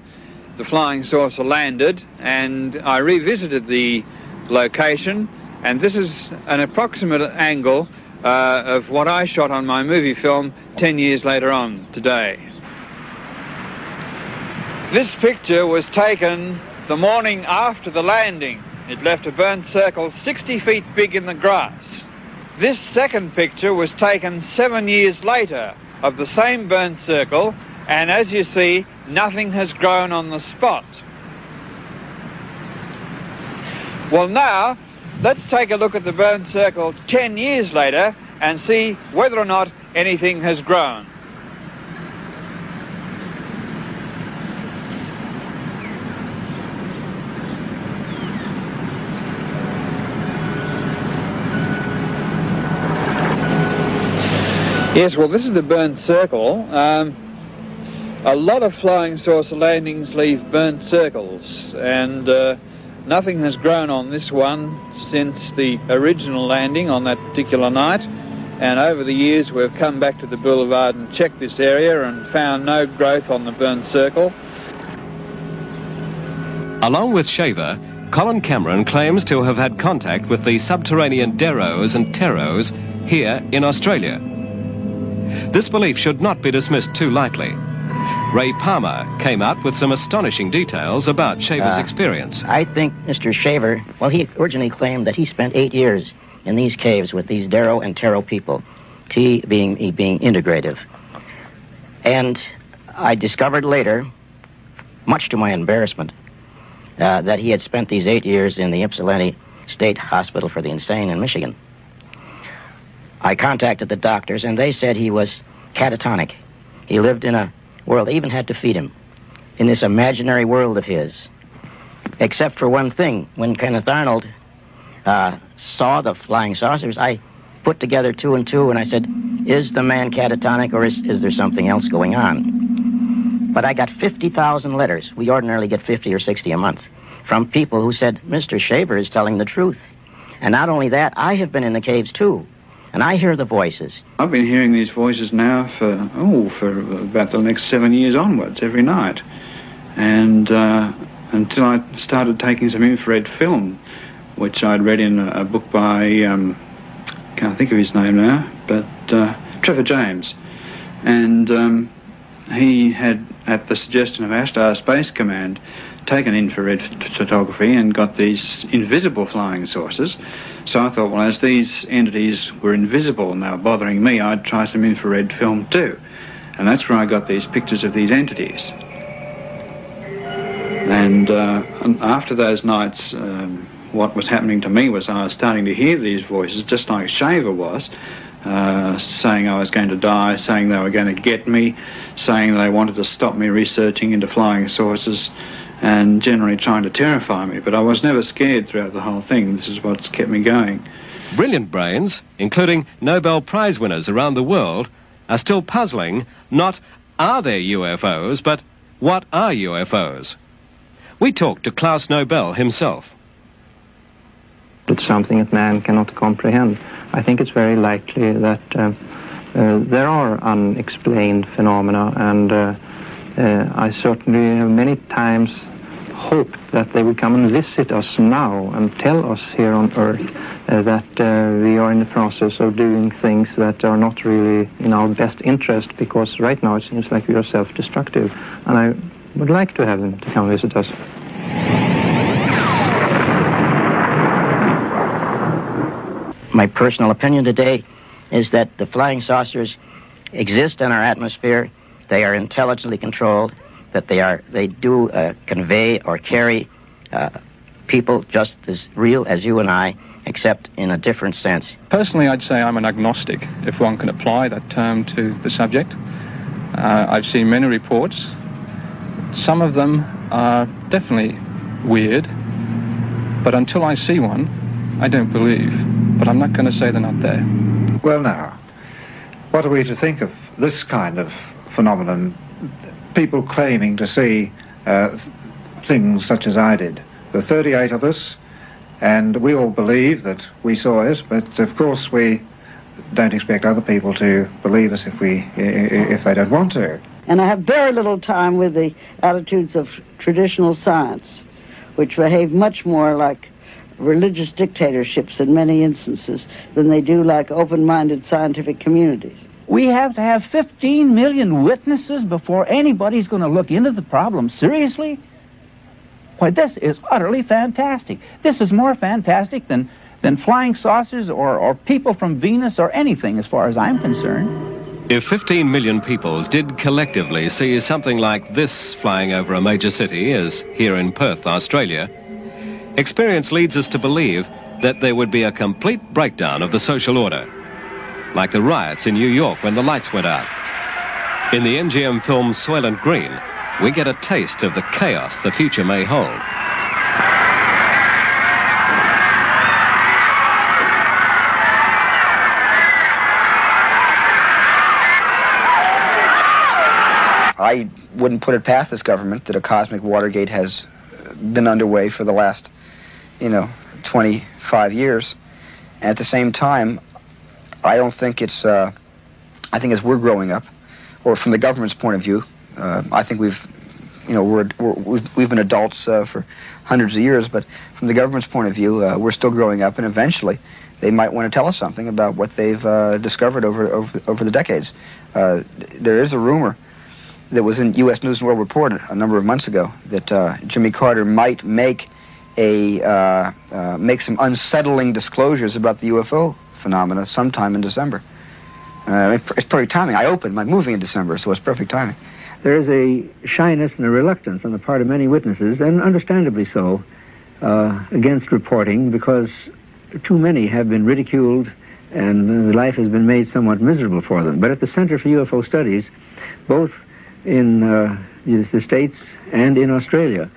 the flying saucer landed, and I revisited the location, and this is an approximate angle uh, of what I shot on my movie film ten years later on today. This picture was taken the morning after the landing. It left a burnt circle sixty feet big in the grass. This second picture was taken seven years later of the same burnt circle, and as you see, nothing has grown on the spot. Well, now, let's take a look at the burnt circle ten years later and see whether or not anything has grown. Yes, well, this is the burnt circle. Um, a lot of flying saucer landings leave burnt circles, and uh, nothing has grown on this one since the original landing on that particular night. And over the years, we've come back to the boulevard and checked this area and found no growth on the burnt circle. Along with Shaver, Colin Cameron claims to have had contact with the subterranean Deros and Teros here in Australia. This belief should not be dismissed too lightly. Ray Palmer came out with some astonishing details about Shaver's uh, experience. I think Mister Shaver, well, he originally claimed that he spent eight years in these caves with these Dero and Tero people, T being, e being integrative. And I discovered later, much to my embarrassment, uh, that he had spent these eight years in the Ypsilanti State Hospital for the Insane in Michigan. I contacted the doctors, and they said he was catatonic. He lived in a world, they even had to feed him, in this imaginary world of his. Except for one thing, when Kenneth Arnold uh, saw the flying saucers, I put together two and two, and I said, is the man catatonic, or is, is there something else going on? But I got fifty thousand letters. We ordinarily get fifty or sixty a month from people who said, Mister Shaver is telling the truth. And not only that, I have been in the caves too. And I hear the voices. I've been hearing these voices now for, oh, for about the next seven years onwards, every night. And uh, until I started taking some infrared film, which I'd read in a, a book by, um, can't think of his name now, but uh, Trevor James. And um, he had, at the suggestion of Ashtar Space Command, taken infrared photography and got these invisible flying saucers. So I thought, well, as these entities were invisible and they were bothering me, I'd try some infrared film too. And that's where I got these pictures of these entities. And uh, after those nights, um, what was happening to me was I was starting to hear these voices, just like Shaver was, Uh, saying I was going to die, saying they were going to get me, saying they wanted to stop me researching into flying saucers, and generally trying to terrify me. But I was never scared throughout the whole thing. This is what's kept me going. Brilliant brains, including Nobel Prize winners around the world, are still puzzling not are there U F Os, but what are U F Os? We talked to Klaus Nobel himself. It's something that man cannot comprehend. I think it's very likely that uh, uh, there are unexplained phenomena, and uh, uh, I certainly have many times hoped that they would come and visit us now and tell us here on Earth uh, that uh, we are in the process of doing things that are not really in our best interest, because right now it seems like we are self-destructive, and I would like to have them to come visit us. My personal opinion today is that the flying saucers exist in our atmosphere. They are intelligently controlled, that they are they do uh, convey or carry uh, people just as real as you and I, except in a different sense. Personally, I'd say I'm an agnostic, if one can apply that term to the subject. Uh, I've seen many reports. Some of them are definitely weird, but until I see one, I don't believe. But I'm not going to say they're not there. Well, now, what are we to think of this kind of phenomenon? People claiming to see uh, things such as I did. There were thirty-eight of us, and we all believe that we saw it, but of course we don't expect other people to believe us if we if they don't want to. And I have very little time with the attitudes of traditional science, which behave much more like religious dictatorships in many instances than they do like open-minded scientific communities. We have to have fifteen million witnesses before anybody's going to look into the problem seriously? Why, this is utterly fantastic. This is more fantastic than, than flying saucers or, or people from Venus or anything, as far as I'm concerned. If fifteen million people did collectively see something like this flying over a major city, as here in Perth, Australia, experience leads us to believe that there would be a complete breakdown of the social order, like the riots in New York when the lights went out. In the M G M film Soylent Green, we get a taste of the chaos the future may hold. I wouldn't put it past this government that a cosmic Watergate has been underway for the last, you know, twenty-five years. At the same time, I don't think it's, uh, I think as we're growing up, or from the government's point of view, uh, I think we've, you know, we're, we're, we've, we've been adults uh, for hundreds of years, but from the government's point of view, uh, we're still growing up, and eventually they might want to tell us something about what they've uh, discovered over, over, over the decades. Uh, there is a rumor that was in U S News and World Report a number of months ago that uh, Jimmy Carter might make a, uh, uh, make some unsettling disclosures about the U F O phenomena sometime in December. Uh, it, it's perfect timing. I opened my movie in December, so it's perfect timing. There is a shyness and a reluctance on the part of many witnesses, and understandably so, uh, against reporting, because too many have been ridiculed and life has been made somewhat miserable for them. But at the Center for U F O Studies, both in uh, the States and in Australia,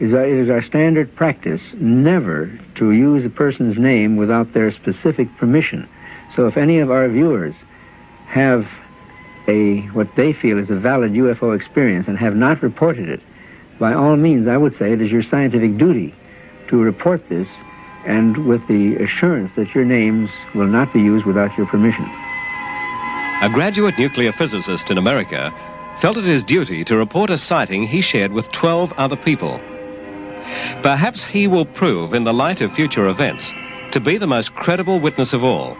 is our, it is our standard practice never to use a person's name without their specific permission. So if any of our viewers have a what they feel is a valid U F O experience and have not reported it, by all means, I would say it is your scientific duty to report this, and with the assurance that your names will not be used without your permission. A graduate nuclear physicist in America felt it his duty to report a sighting he shared with twelve other people. Perhaps he will prove, in the light of future events, to be the most credible witness of all.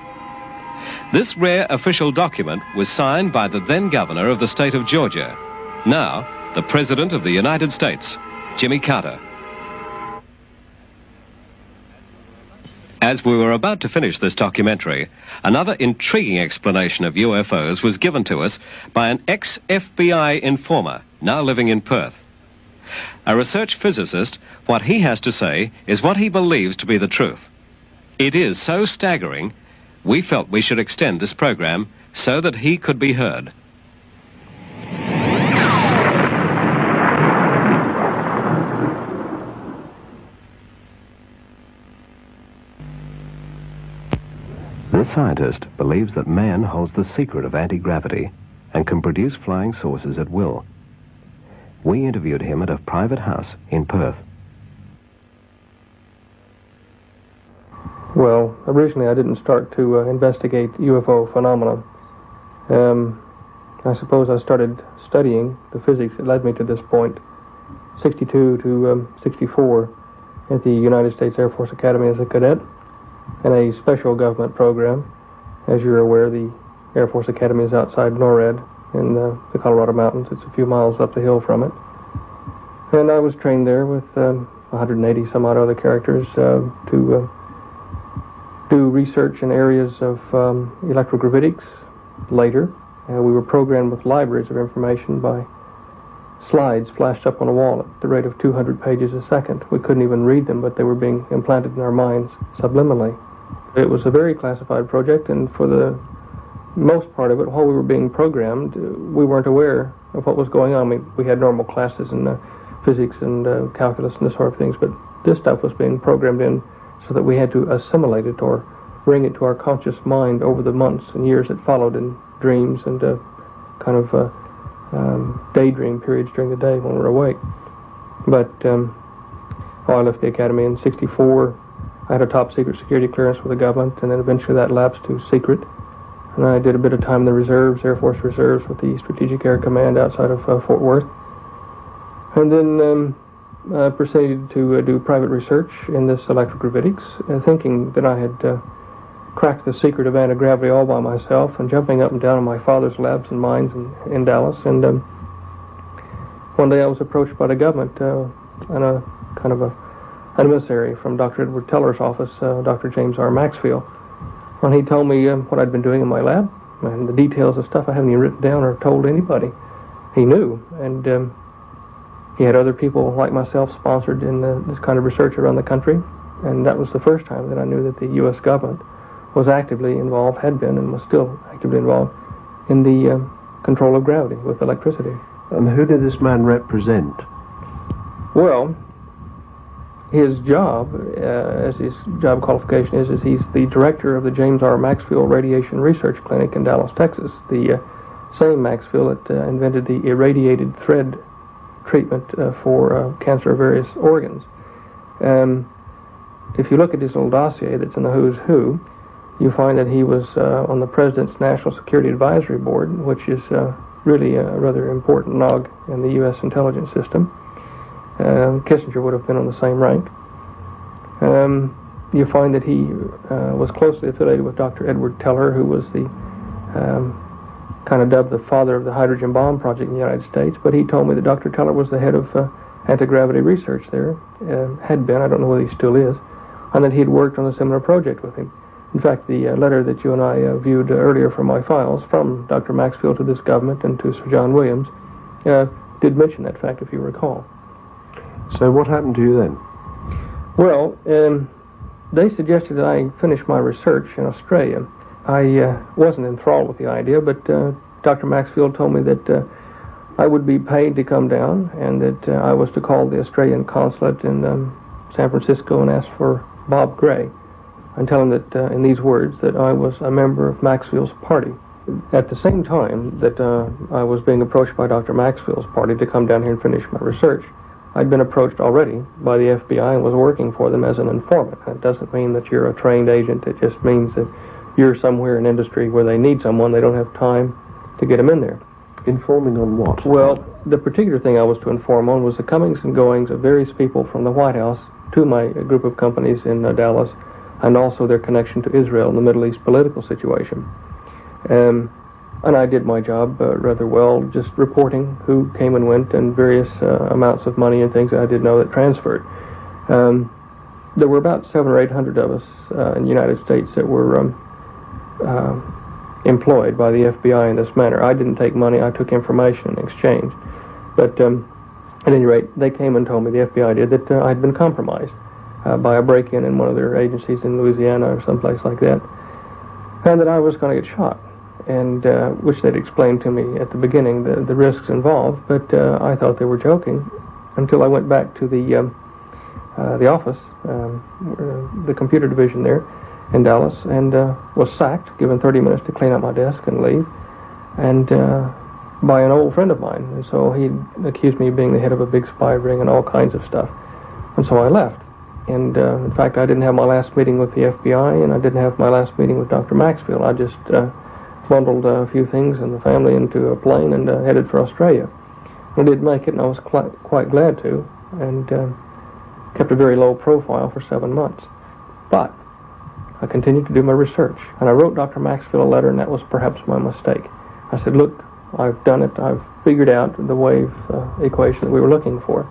This rare official document was signed by the then governor of the state of Georgia, now the President of the United States, Jimmy Carter. As we were about to finish this documentary, another intriguing explanation of U F Os was given to us by an ex-F B I informer now living in Perth. A research physicist, what he has to say is what he believes to be the truth. It is so staggering, we felt we should extend this program so that he could be heard. This scientist believes that man holds the secret of anti-gravity and can produce flying saucers at will. We interviewed him at a private house in Perth. Well, originally I didn't start to uh, investigate U F O phenomena. Um, I suppose I started studying the physics that led me to this point. sixty-two to um, sixty-four at the United States Air Force Academy as a cadet in a special government program. As you're aware, the Air Force Academy is outside NORAD in uh, the Colorado Mountains. It's a few miles up the hill from it. And I was trained there with um, one hundred eighty some odd other characters uh, to uh, do research in areas of um, electrogravitics later. Uh, we were programmed with libraries of information by slides flashed up on a wall at the rate of two hundred pages a second. We couldn't even read them, but they were being implanted in our minds subliminally. It was a very classified project, and for the most part of it, while we were being programmed, we weren't aware of what was going on. We, we had normal classes in uh, physics and uh, calculus and this sort of things, but this stuff was being programmed in so that we had to assimilate it or bring it to our conscious mind over the months and years that followed in dreams and uh, kind of uh, um, daydream periods during the day when we were awake. But um, oh, I left the academy in sixty-four. I had a top secret security clearance with the government, and then eventually that lapsed to secret. And I did a bit of time in the reserves, Air Force Reserves, with the Strategic Air Command outside of uh, Fort Worth. And then um, I proceeded to uh, do private research in this electrogravitics, uh, thinking that I had uh, cracked the secret of anti-gravity all by myself, and jumping up and down in my father's labs and mines in, in Dallas. And um, one day I was approached by the government uh, and a kind of a, an emissary from Doctor Edward Teller's office, uh, Doctor James R. Maxfield. And he told me um, what I'd been doing in my lab, and the details of stuff I haven't even written down or told anybody. He knew, and um, he had other people like myself sponsored in uh, this kind of research around the country, and that was the first time that I knew that the U S government was actively involved, had been, and was still actively involved in the uh, control of gravity with electricity. And who did this man represent? Well, his job, uh, as his job qualification is, is he's the director of the James R. Maxfield Radiation Research Clinic in Dallas, Texas. The uh, same Maxfield that uh, invented the irradiated thread treatment uh, for uh, cancer of various organs. Um, if you look at his little dossier that's in the who's who, you find that he was uh, on the President's National Security Advisory Board, which is uh, really a rather important nog in the U S intelligence system. Uh, Kissinger would have been on the same rank. Um, you find that he uh, was closely affiliated with Doctor Edward Teller, who was the um, kind of dubbed the father of the hydrogen bomb project in the United States. But he told me that Doctor Teller was the head of uh, anti-gravity research there, uh, had been, I don't know whether he still is, and that he had worked on a similar project with him. In fact, the uh, letter that you and I uh, viewed uh, earlier from my files, from Doctor Maxfield to this government and to Sir John Williams, uh, did mention that fact, if you recall. So what happened to you then? Well, um, they suggested that I finish my research in Australia. I uh, wasn't enthralled with the idea, but uh, Doctor Maxfield told me that uh, I would be paid to come down and that uh, I was to call the Australian consulate in um, San Francisco and ask for Bob Gray and tell him that, uh, in these words, that I was a member of Maxfield's party. At the same time that uh, I was being approached by Doctor Maxfield's party to come down here and finish my research, I'd been approached already by the F B I and was working for them as an informant. That doesn't mean that you're a trained agent. It just means that you're somewhere in industry where they need someone. They don't have time to get them in there. Informing on what? Well, the particular thing I was to inform on was the comings and goings of various people from the White House to my group of companies in uh, Dallas, and also their connection to Israel and the Middle East political situation. Um, And I did my job uh, rather well, just reporting who came and went and various uh, amounts of money and things that I did know that transferred. Um, there were about seven or eight hundred of us uh, in the United States that were um, uh, employed by the F B I in this manner. I didn't take money, I took information in exchange. But um, at any rate, they came and told me, the F B I did, that uh, I'd been compromised uh, by a break-in in one of their agencies in Louisiana or someplace like that, and that I was going to get shot. And uh, which they'd explained to me at the beginning, the, the risks involved, but uh, I thought they were joking until I went back to the um, uh, the office, um, uh, the computer division there in Dallas, and uh, was sacked, given thirty minutes to clean out my desk and leave, and uh, by an old friend of mine. And so he accused me of being the head of a big spy ring and all kinds of stuff. And so I left. And uh, in fact, I didn't have my last meeting with the F B I, and I didn't have my last meeting with Doctor Maxfield. I just... Uh, bundled uh, a few things and the family into a plane and uh, headed for Australia. I did make it, and I was quite, quite glad to, and uh, kept a very low profile for seven months. But I continued to do my research, and I wrote Doctor Maxfield a letter, and that was perhaps my mistake. I said, look, I've done it. I've figured out the wave uh, equation that we were looking for.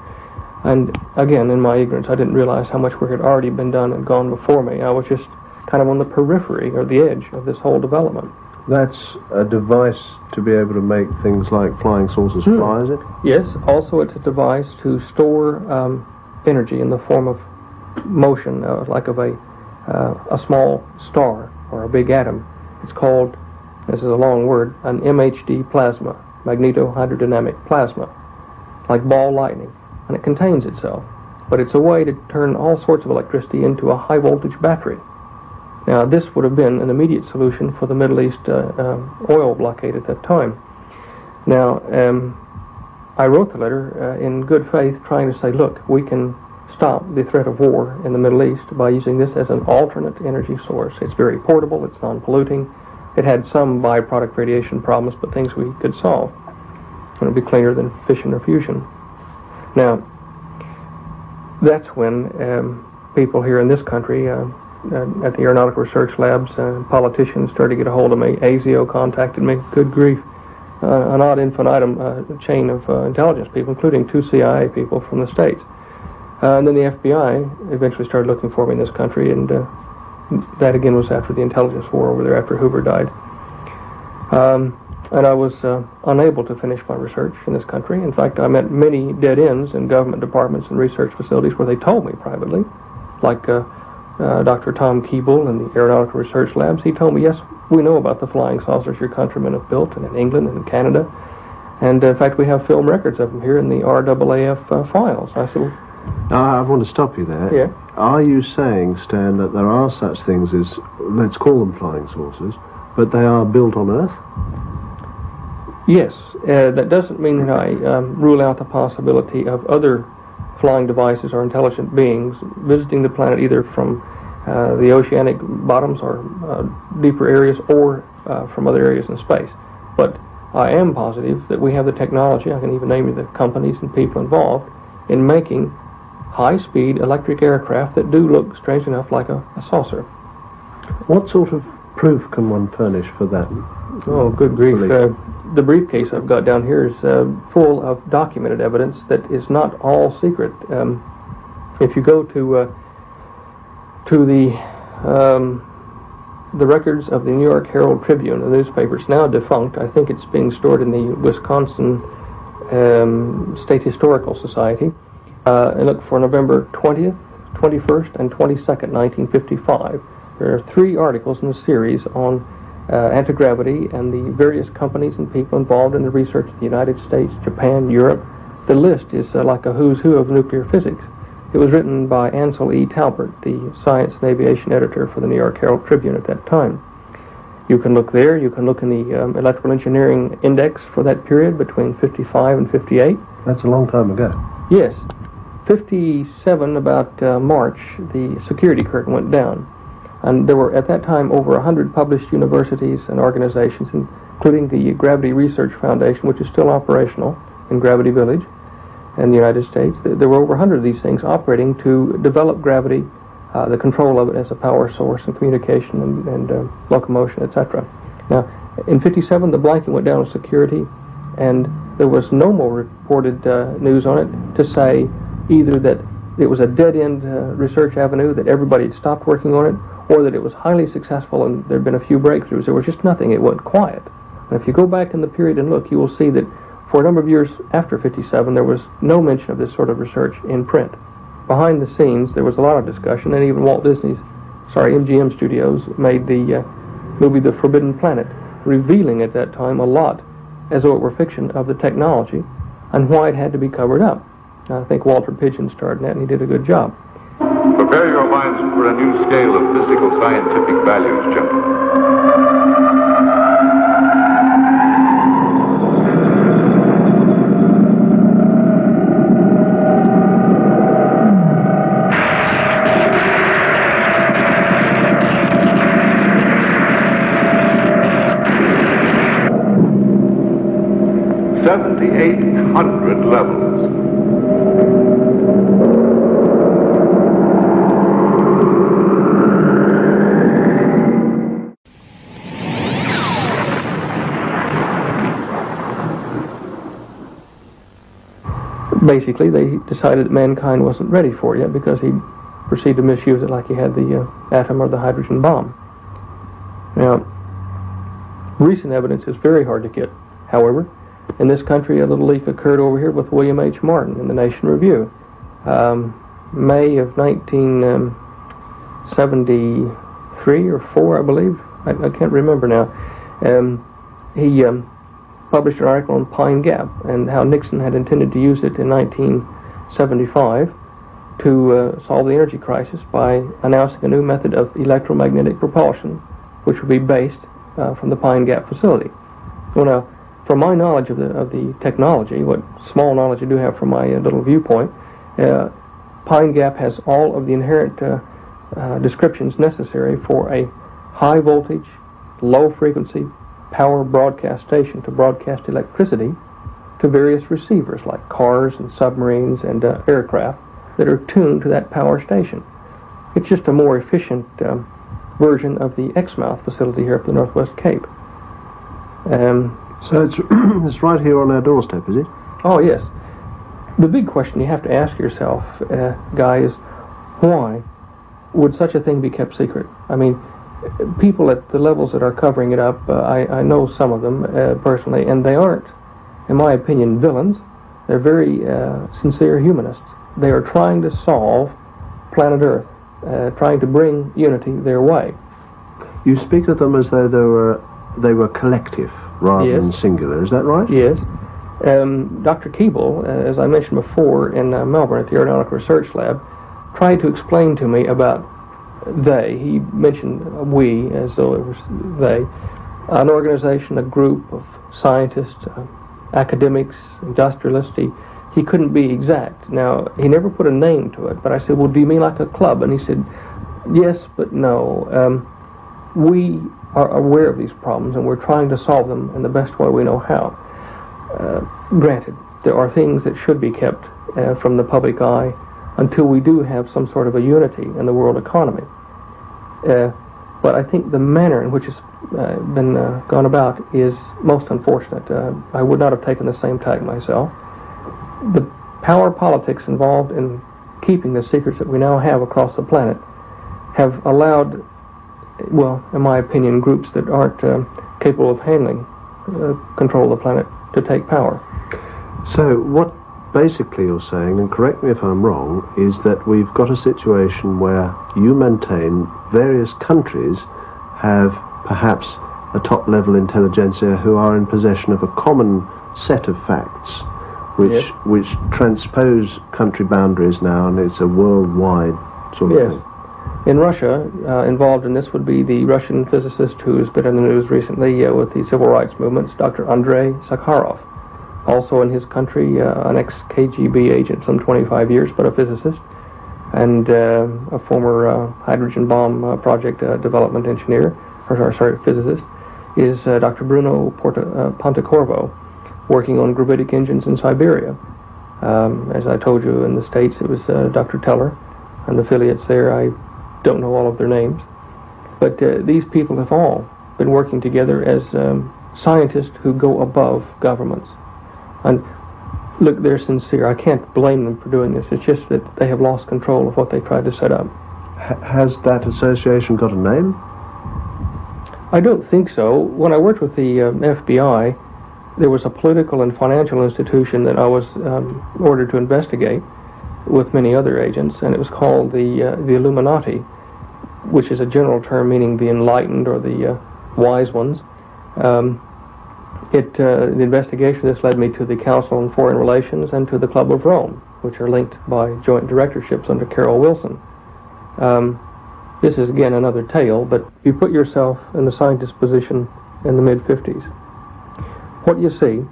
And again, in my ignorance, I didn't realize how much work had already been done and gone before me. I was just kind of on the periphery or the edge of this whole development. That's a device to be able to make things like flying saucers hmm. fly, is it? Yes. Also, it's a device to store um, energy in the form of motion, uh, like of a, uh, a small star or a big atom. It's called, this is a long word, an M H D plasma, magnetohydrodynamic plasma, like ball lightning, and it contains itself. But it's a way to turn all sorts of electricity into a high-voltage battery. Now, this would have been an immediate solution for the Middle East uh, um, oil blockade at that time. Now, um, I wrote the letter uh, in good faith, trying to say, look, we can stop the threat of war in the Middle East by using this as an alternate energy source. It's very portable, it's non-polluting. It had some byproduct radiation problems, but things we could solve. And it would be cleaner than fission or fusion. Now, that's when um, people here in this country, uh, at the Aeronautical Research Labs, uh, politicians started to get a hold of me. A S I O contacted me. Good grief. Uh, an ad infinitum uh, chain of uh, intelligence people, including two C I A people from the States. Uh, and then the F B I eventually started looking for me in this country, and uh, that again was after the intelligence war over there, after Hoover died. Um, and I was uh, unable to finish my research in this country. In fact, I met many dead ends in government departments and research facilities where they told me privately, like uh, uh, Doctor Tom Keeble in the Aeronautical Research Labs. He told me, yes, we know about the flying saucers your countrymen have built, and in England and in Canada. And uh, in fact, we have film records of them here in the R A A F uh, files. I said, well, I want to stop you there. Yeah. Are you saying, Stan, that there are such things as, let's call them flying saucers, but they are built on Earth? Yes. Uh, that doesn't mean that I um, rule out the possibility of other flying devices or intelligent beings visiting the planet either from uh, the oceanic bottoms or uh, deeper areas or uh, from other areas in space. But I am positive that we have the technology, I can even name you the companies and people involved, in making high-speed electric aircraft that do look, strange enough, like a, a saucer. What sort of proof can one furnish for that? Oh, good grief. Uh, the briefcase I've got down here is uh, full of documented evidence that is not all secret. Um, if you go to uh, to the um, the records of the New York Herald Tribune, the newspaper, it's now defunct. I think it's being stored in the Wisconsin um, State Historical Society. Uh, and look for November twentieth, twenty-first, and twenty-second, nineteen fifty-five. There are three articles in the series on uh, anti-gravity and the various companies and people involved in the research of the United States, Japan, Europe. The list is uh, like a who's who of nuclear physics. It was written by Ansel E. Talbert, the science and aviation editor for the New York Herald Tribune at that time. You can look there. You can look in the um, electrical engineering index for that period between fifty-five and fifty-eight. That's a long time ago. Yes. fifty-seven, about uh, March, the security curtain went down, and there were at that time over one hundred published universities and organizations, including the Gravity Research Foundation, which is still operational in Gravity Village in the United States. There were over one hundred of these things operating to develop gravity, uh, the control of it as a power source and communication and, and uh, locomotion, et cetera. Now, in fifty-seven, the blanket went down with security, and there was no more reported uh, news on it to say either that it was a dead-end uh, research avenue, that everybody had stopped working on it, or that it was highly successful and there had been a few breakthroughs. There was just nothing. It went quiet. And if you go back in the period and look, you will see that for a number of years after fifty-seven, there was no mention of this sort of research in print. Behind the scenes, there was a lot of discussion, and even Walt Disney's, sorry, M G M Studios made the uh, movie The Forbidden Planet, revealing at that time a lot, as though it were fiction, of the technology and why it had to be covered up. I think Walter Pidgeon starred in that, and he did a good job. Prepare your minds for a new scale of physical scientific values, gentlemen. seventy-eight hundred levels. Basically, they decided that mankind wasn't ready for it yet because he proceeded to misuse it like he had the uh, atom or the hydrogen bomb. Now, recent evidence is very hard to get, however. In this country, a little leak occurred over here with William H. Martin in the Nation Review. Um, May of nineteen seventy-three or four, I believe. I, I can't remember now. Um, he um, published an article on Pine Gap and how Nixon had intended to use it in nineteen seventy-five to uh, solve the energy crisis by announcing a new method of electromagnetic propulsion, which would be based uh, from the Pine Gap facility. Well, now, from my knowledge of the of the technology, what small knowledge I do have from my uh, little viewpoint, uh, Pine Gap has all of the inherent uh, uh, descriptions necessary for a high voltage, low frequency power broadcast station to broadcast electricity to various receivers like cars and submarines and uh, aircraft that are tuned to that power station. It's just a more efficient um, version of the Exmouth facility here up the Northwest Cape. Um, So it's, it's right here on our doorstep, is it? Oh, yes. The big question you have to ask yourself, uh, Guy, is why would such a thing be kept secret? I mean, people at the levels that are covering it up, uh, I, I know some of them uh, personally, and they aren't, in my opinion, villains. They're very uh, sincere humanists. They are trying to solve planet Earth, uh, trying to bring unity their way. You speak of them as though they were, they were collective. Rather yes. than singular, is that right? Yes. Um, Doctor Keeble, uh, as I mentioned before, in uh, Melbourne at the Aeronautical Research Lab, tried to explain to me about they. He mentioned we as though it was they. An organization, a group of scientists, uh, academics, industrialists. He, he couldn't be exact. Now, he never put a name to it, but I said, well, do you mean like a club? And he said, yes, but no. Um, we are aware of these problems and we're trying to solve them in the best way we know how. Uh, granted, there are things that should be kept uh, from the public eye until we do have some sort of a unity in the world economy. Uh, but I think the manner in which it's uh, been uh, gone about is most unfortunate. Uh, I would not have taken the same tack myself. The power politics involved in keeping the secrets that we now have across the planet have allowed, well, in my opinion, groups that aren't uh, capable of handling uh, control of the planet to take power. So what basically you're saying, and correct me if I'm wrong, is that we've got a situation where you maintain various countries have perhaps a top-level intelligentsia who are in possession of a common set of facts which, yes. which transpose country boundaries now, and it's a worldwide sort of yes. thing. In Russia, uh, involved in this would be the Russian physicist who's been in the news recently uh, with the civil rights movements, Doctor Andrei Sakharov. Also in his country, uh, an ex-K G B agent, some twenty-five years, but a physicist, and uh, a former uh, hydrogen bomb uh, project uh, development engineer, or sorry, physicist, is uh, Doctor Bruno Porta, uh, Pontecorvo, working on gravitic engines in Siberia. Um, as I told you, in the States, it was uh, Doctor Teller and affiliates there. I don't know all of their names, but uh, these people have all been working together as um, scientists who go above governments. And look, they're sincere. I can't blame them for doing this. It's just that they have lost control of what they tried to set up. H has that association got a name? I don't think so. When I worked with the um, F B I, there was a political and financial institution that I was um, ordered to investigate, with many other agents, and it was called the uh, the Illuminati, which is a general term meaning the enlightened or the uh, wise ones. Um, it uh, the investigation of this led me to the Council on Foreign Relations and to the Club of Rome, which are linked by joint directorships under Carol Wilson. Um, this is again another tale, but you put yourself in the scientist's position in the mid fifties. What you see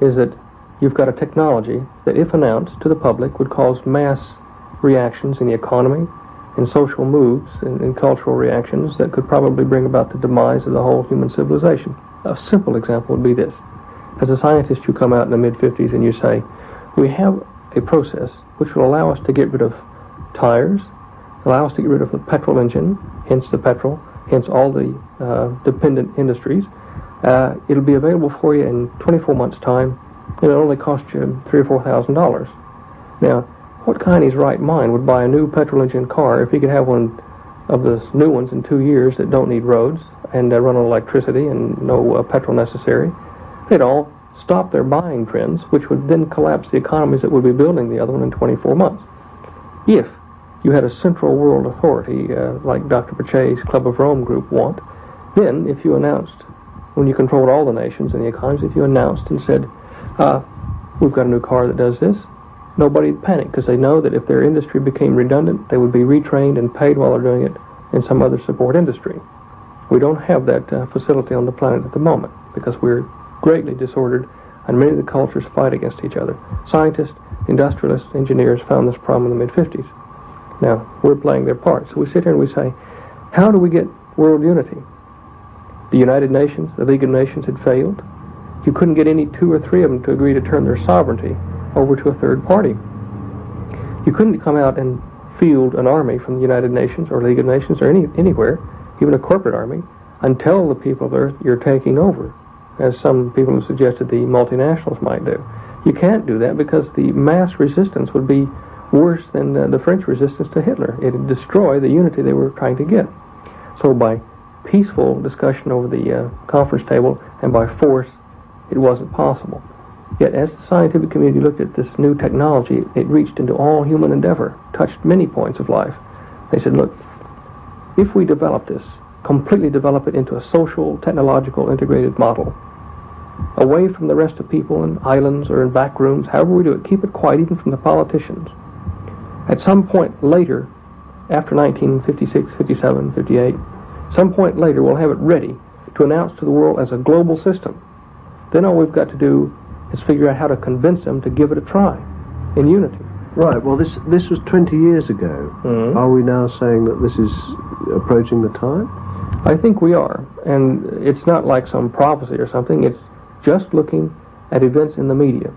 is that you've got a technology that, if announced to the public, would cause mass reactions in the economy, in social moves, and in cultural reactions that could probably bring about the demise of the whole human civilization. A simple example would be this. As a scientist, you come out in the mid fifties and you say, we have a process which will allow us to get rid of tires, allow us to get rid of the petrol engine, hence the petrol, hence all the uh, dependent industries. Uh, it'll be available for you in twenty-four months' time. It'll only cost you three or four thousand dollars. Now, what kind in his right mind would buy a new petrol engine car if he could have one of those new ones in two years that don't need roads and uh, run on electricity and no uh, petrol necessary? They'd all stop their buying trends, which would then collapse the economies that would be building the other one in twenty-four months. If you had a central world authority uh, like Doctor Pache's Club of Rome group want, then if you announced, when you controlled all the nations and the economies, if you announced and said, uh, we've got a new car that does this, nobody would panic because they know that if their industry became redundant, they would be retrained and paid while they're doing it in some other support industry. We don't have that uh, facility on the planet at the moment because we're greatly disordered and many of the cultures fight against each other. Scientists, industrialists, engineers found this problem in the mid fifties. Now, we're playing their part. So we sit here and we say, how do we get world unity? The United Nations, the League of Nations had failed. You couldn't get any two or three of them to agree to turn their sovereignty over to a third party. You couldn't come out and field an army from the United Nations or League of Nations or any anywhere, even a corporate army, until the people of Earth you're taking over, as some people have suggested the multinationals might do. You can't do that because the mass resistance would be worse than uh, the French resistance to Hitler. It would destroy the unity they were trying to get. So by peaceful discussion over the uh, conference table and by force, it wasn't possible. Yet as the scientific community looked at this new technology, it reached into all human endeavor, touched many points of life. They said, look, if we develop this, completely develop it into a social, technological, integrated model, away from the rest of people in islands or in back rooms, however we do it, keep it quiet even from the politicians. At some point later, after nineteen fifty-six, fifty-seven, fifty-eight, some point later we'll have it ready to announce to the world as a global system. Then all we've got to do is figure out how to convince them to give it a try in unity. Right, well this this was twenty years ago. Mm-hmm. Are we now saying that this is approaching the time? I think we are, and it's not like some prophecy or something. It's just looking at events in the media.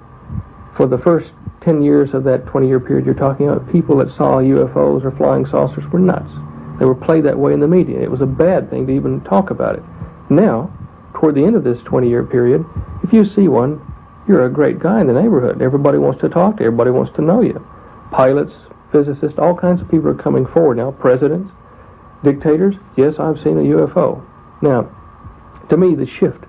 For the first ten years of that twenty-year period you're talking about, people that saw U F Os or flying saucers were nuts. They were played that way in the media. It was a bad thing to even talk about it. Now, toward the end of this twenty-year period, if you see one, you're a great guy in the neighborhood. Everybody wants to talk to you. Everybody wants to know you. Pilots, physicists, all kinds of people are coming forward now. Presidents, dictators, yes, I've seen a U F O. Now, to me, the shift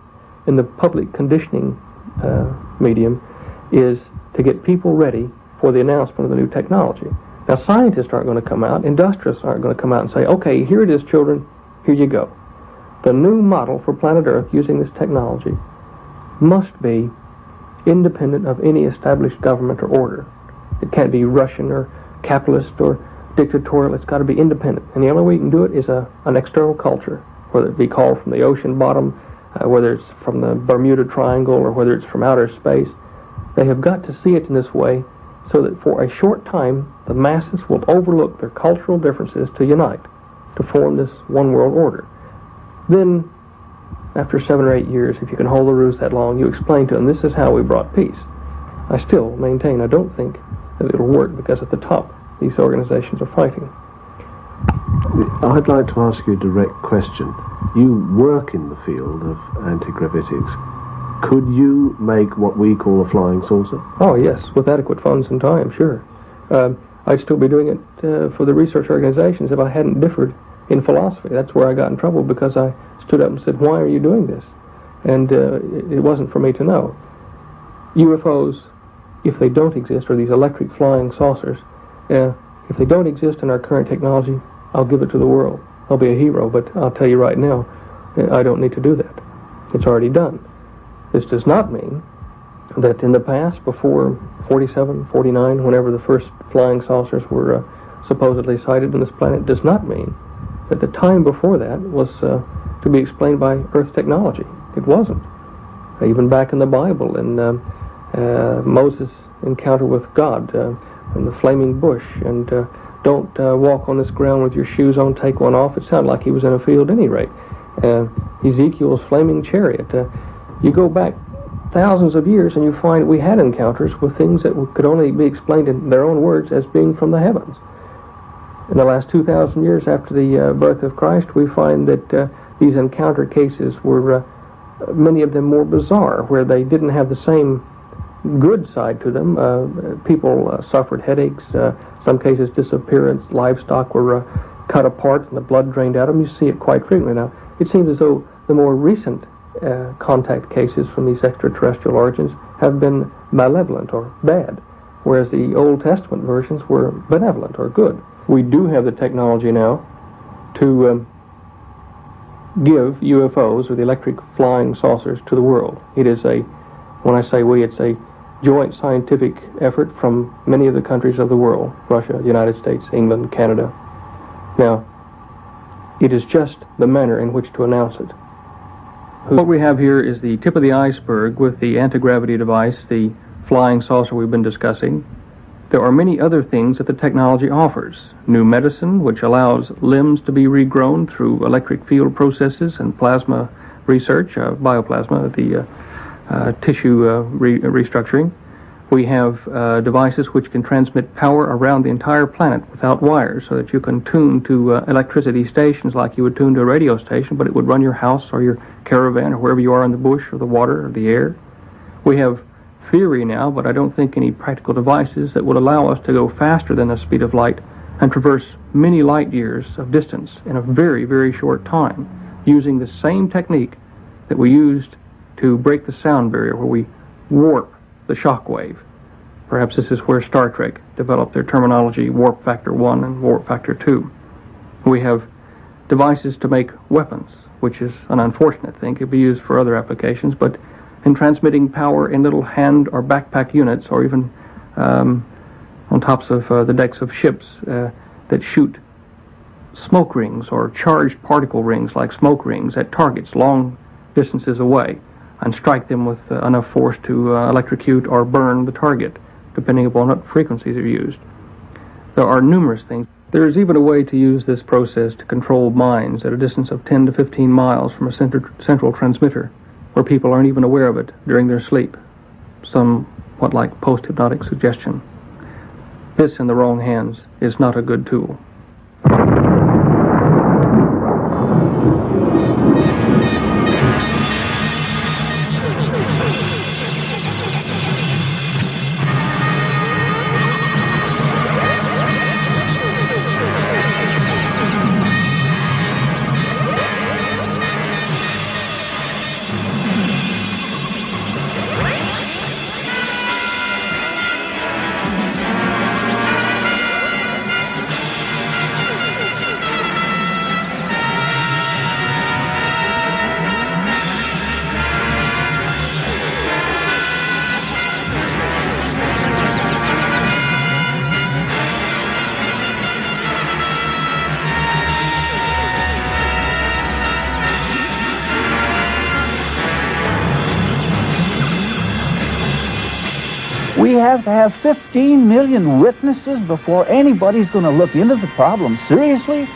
in the public conditioning uh, medium is to get people ready for the announcement of the new technology. Now, scientists aren't going to come out. Industrialists aren't going to come out and say, okay, here it is, children. Here you go. The new model for planet Earth using this technology must be independent of any established government or order. It can't be Russian or capitalist or dictatorial. It's got to be independent. And the only way you can do it is a, an external culture, whether it be called from the ocean bottom, uh, whether it's from the Bermuda Triangle, or whether it's from outer space. They have got to see it in this way so that for a short time, the masses will overlook their cultural differences to unite, to form this one world order. Then, after seven or eight years, if you can hold the ruse that long, you explain to them, this is how we brought peace. I still maintain I don't think that it'll work because at the top these organizations are fighting. I'd like to ask you a direct question. You work in the field of anti-gravitics. Could you make what we call a flying saucer? Oh, yes, with adequate funds and time, sure. Um, I'd still be doing it uh, for the research organizations if I hadn't differed in philosophy. That's where I got in trouble because I stood up and said, why are you doing this? And uh, it wasn't for me to know. U F Os, if they don't exist, or these electric flying saucers, uh, if they don't exist in our current technology, I'll give it to the world. I'll be a hero, but I'll tell you right now, I don't need to do that. It's already done. This does not mean that in the past, before forty-seven, forty-nine, whenever the first flying saucers were uh, supposedly sighted on this planet, does not mean that the time before that was uh, to be explained by Earth technology. It wasn't. Even back in the Bible, in uh, uh, Moses' encounter with God, uh, in the flaming bush, and uh, don't uh, walk on this ground with your shoes on, take one off. It sounded like he was in a field at any rate. Uh, Ezekiel's flaming chariot. Uh, you go back thousands of years, and you find we had encounters with things that could only be explained in their own words as being from the heavens. In the last two thousand years after the uh, birth of Christ, we find that uh, these encounter cases were, uh, many of them, more bizarre, where they didn't have the same good side to them. Uh, people uh, suffered headaches, uh, some cases disappearance, livestock were uh, cut apart and the blood drained out of them. You see it quite frequently now. It seems as though the more recent uh, contact cases from these extraterrestrial origins have been malevolent or bad, whereas the Old Testament versions were benevolent or good. We do have the technology now to um, give U F Os, or the electric flying saucers, to the world. It is a, when I say we, it's a joint scientific effort from many of the countries of the world, Russia, United States, England, Canada. Now, it is just the manner in which to announce it. What we have here is the tip of the iceberg with the anti-gravity device, the flying saucer we've been discussing. There are many other things that the technology offers. New medicine, which allows limbs to be regrown through electric field processes and plasma research, uh, bioplasma, the uh, uh, tissue uh, re restructuring. We have uh, devices which can transmit power around the entire planet without wires, so that you can tune to uh, electricity stations like you would tune to a radio station, but it would run your house or your caravan or wherever you are in the bush or the water or the air. We have theory now, but I don't think any practical devices that would allow us to go faster than the speed of light and traverse many light years of distance in a very, very short time, using the same technique that we used to break the sound barrier, where we warp the shock wave. Perhaps this is where Star Trek developed their terminology, warp factor one and warp factor two. We have devices to make weapons, which is an unfortunate thing. It could be used for other applications, but in transmitting power in little hand or backpack units, or even um, on tops of uh, the decks of ships uh, that shoot smoke rings or charged particle rings like smoke rings at targets long distances away, and strike them with uh, enough force to uh, electrocute or burn the target, depending upon what frequencies are used. There are numerous things. There is even a way to use this process to control mines at a distance of ten to fifteen miles from a central transmitter, where people aren't even aware of it during their sleep, somewhat like post-hypnotic suggestion. This, in the wrong hands, is not a good tool. To have fifteen million witnesses before anybody's going to look into the problem seriously?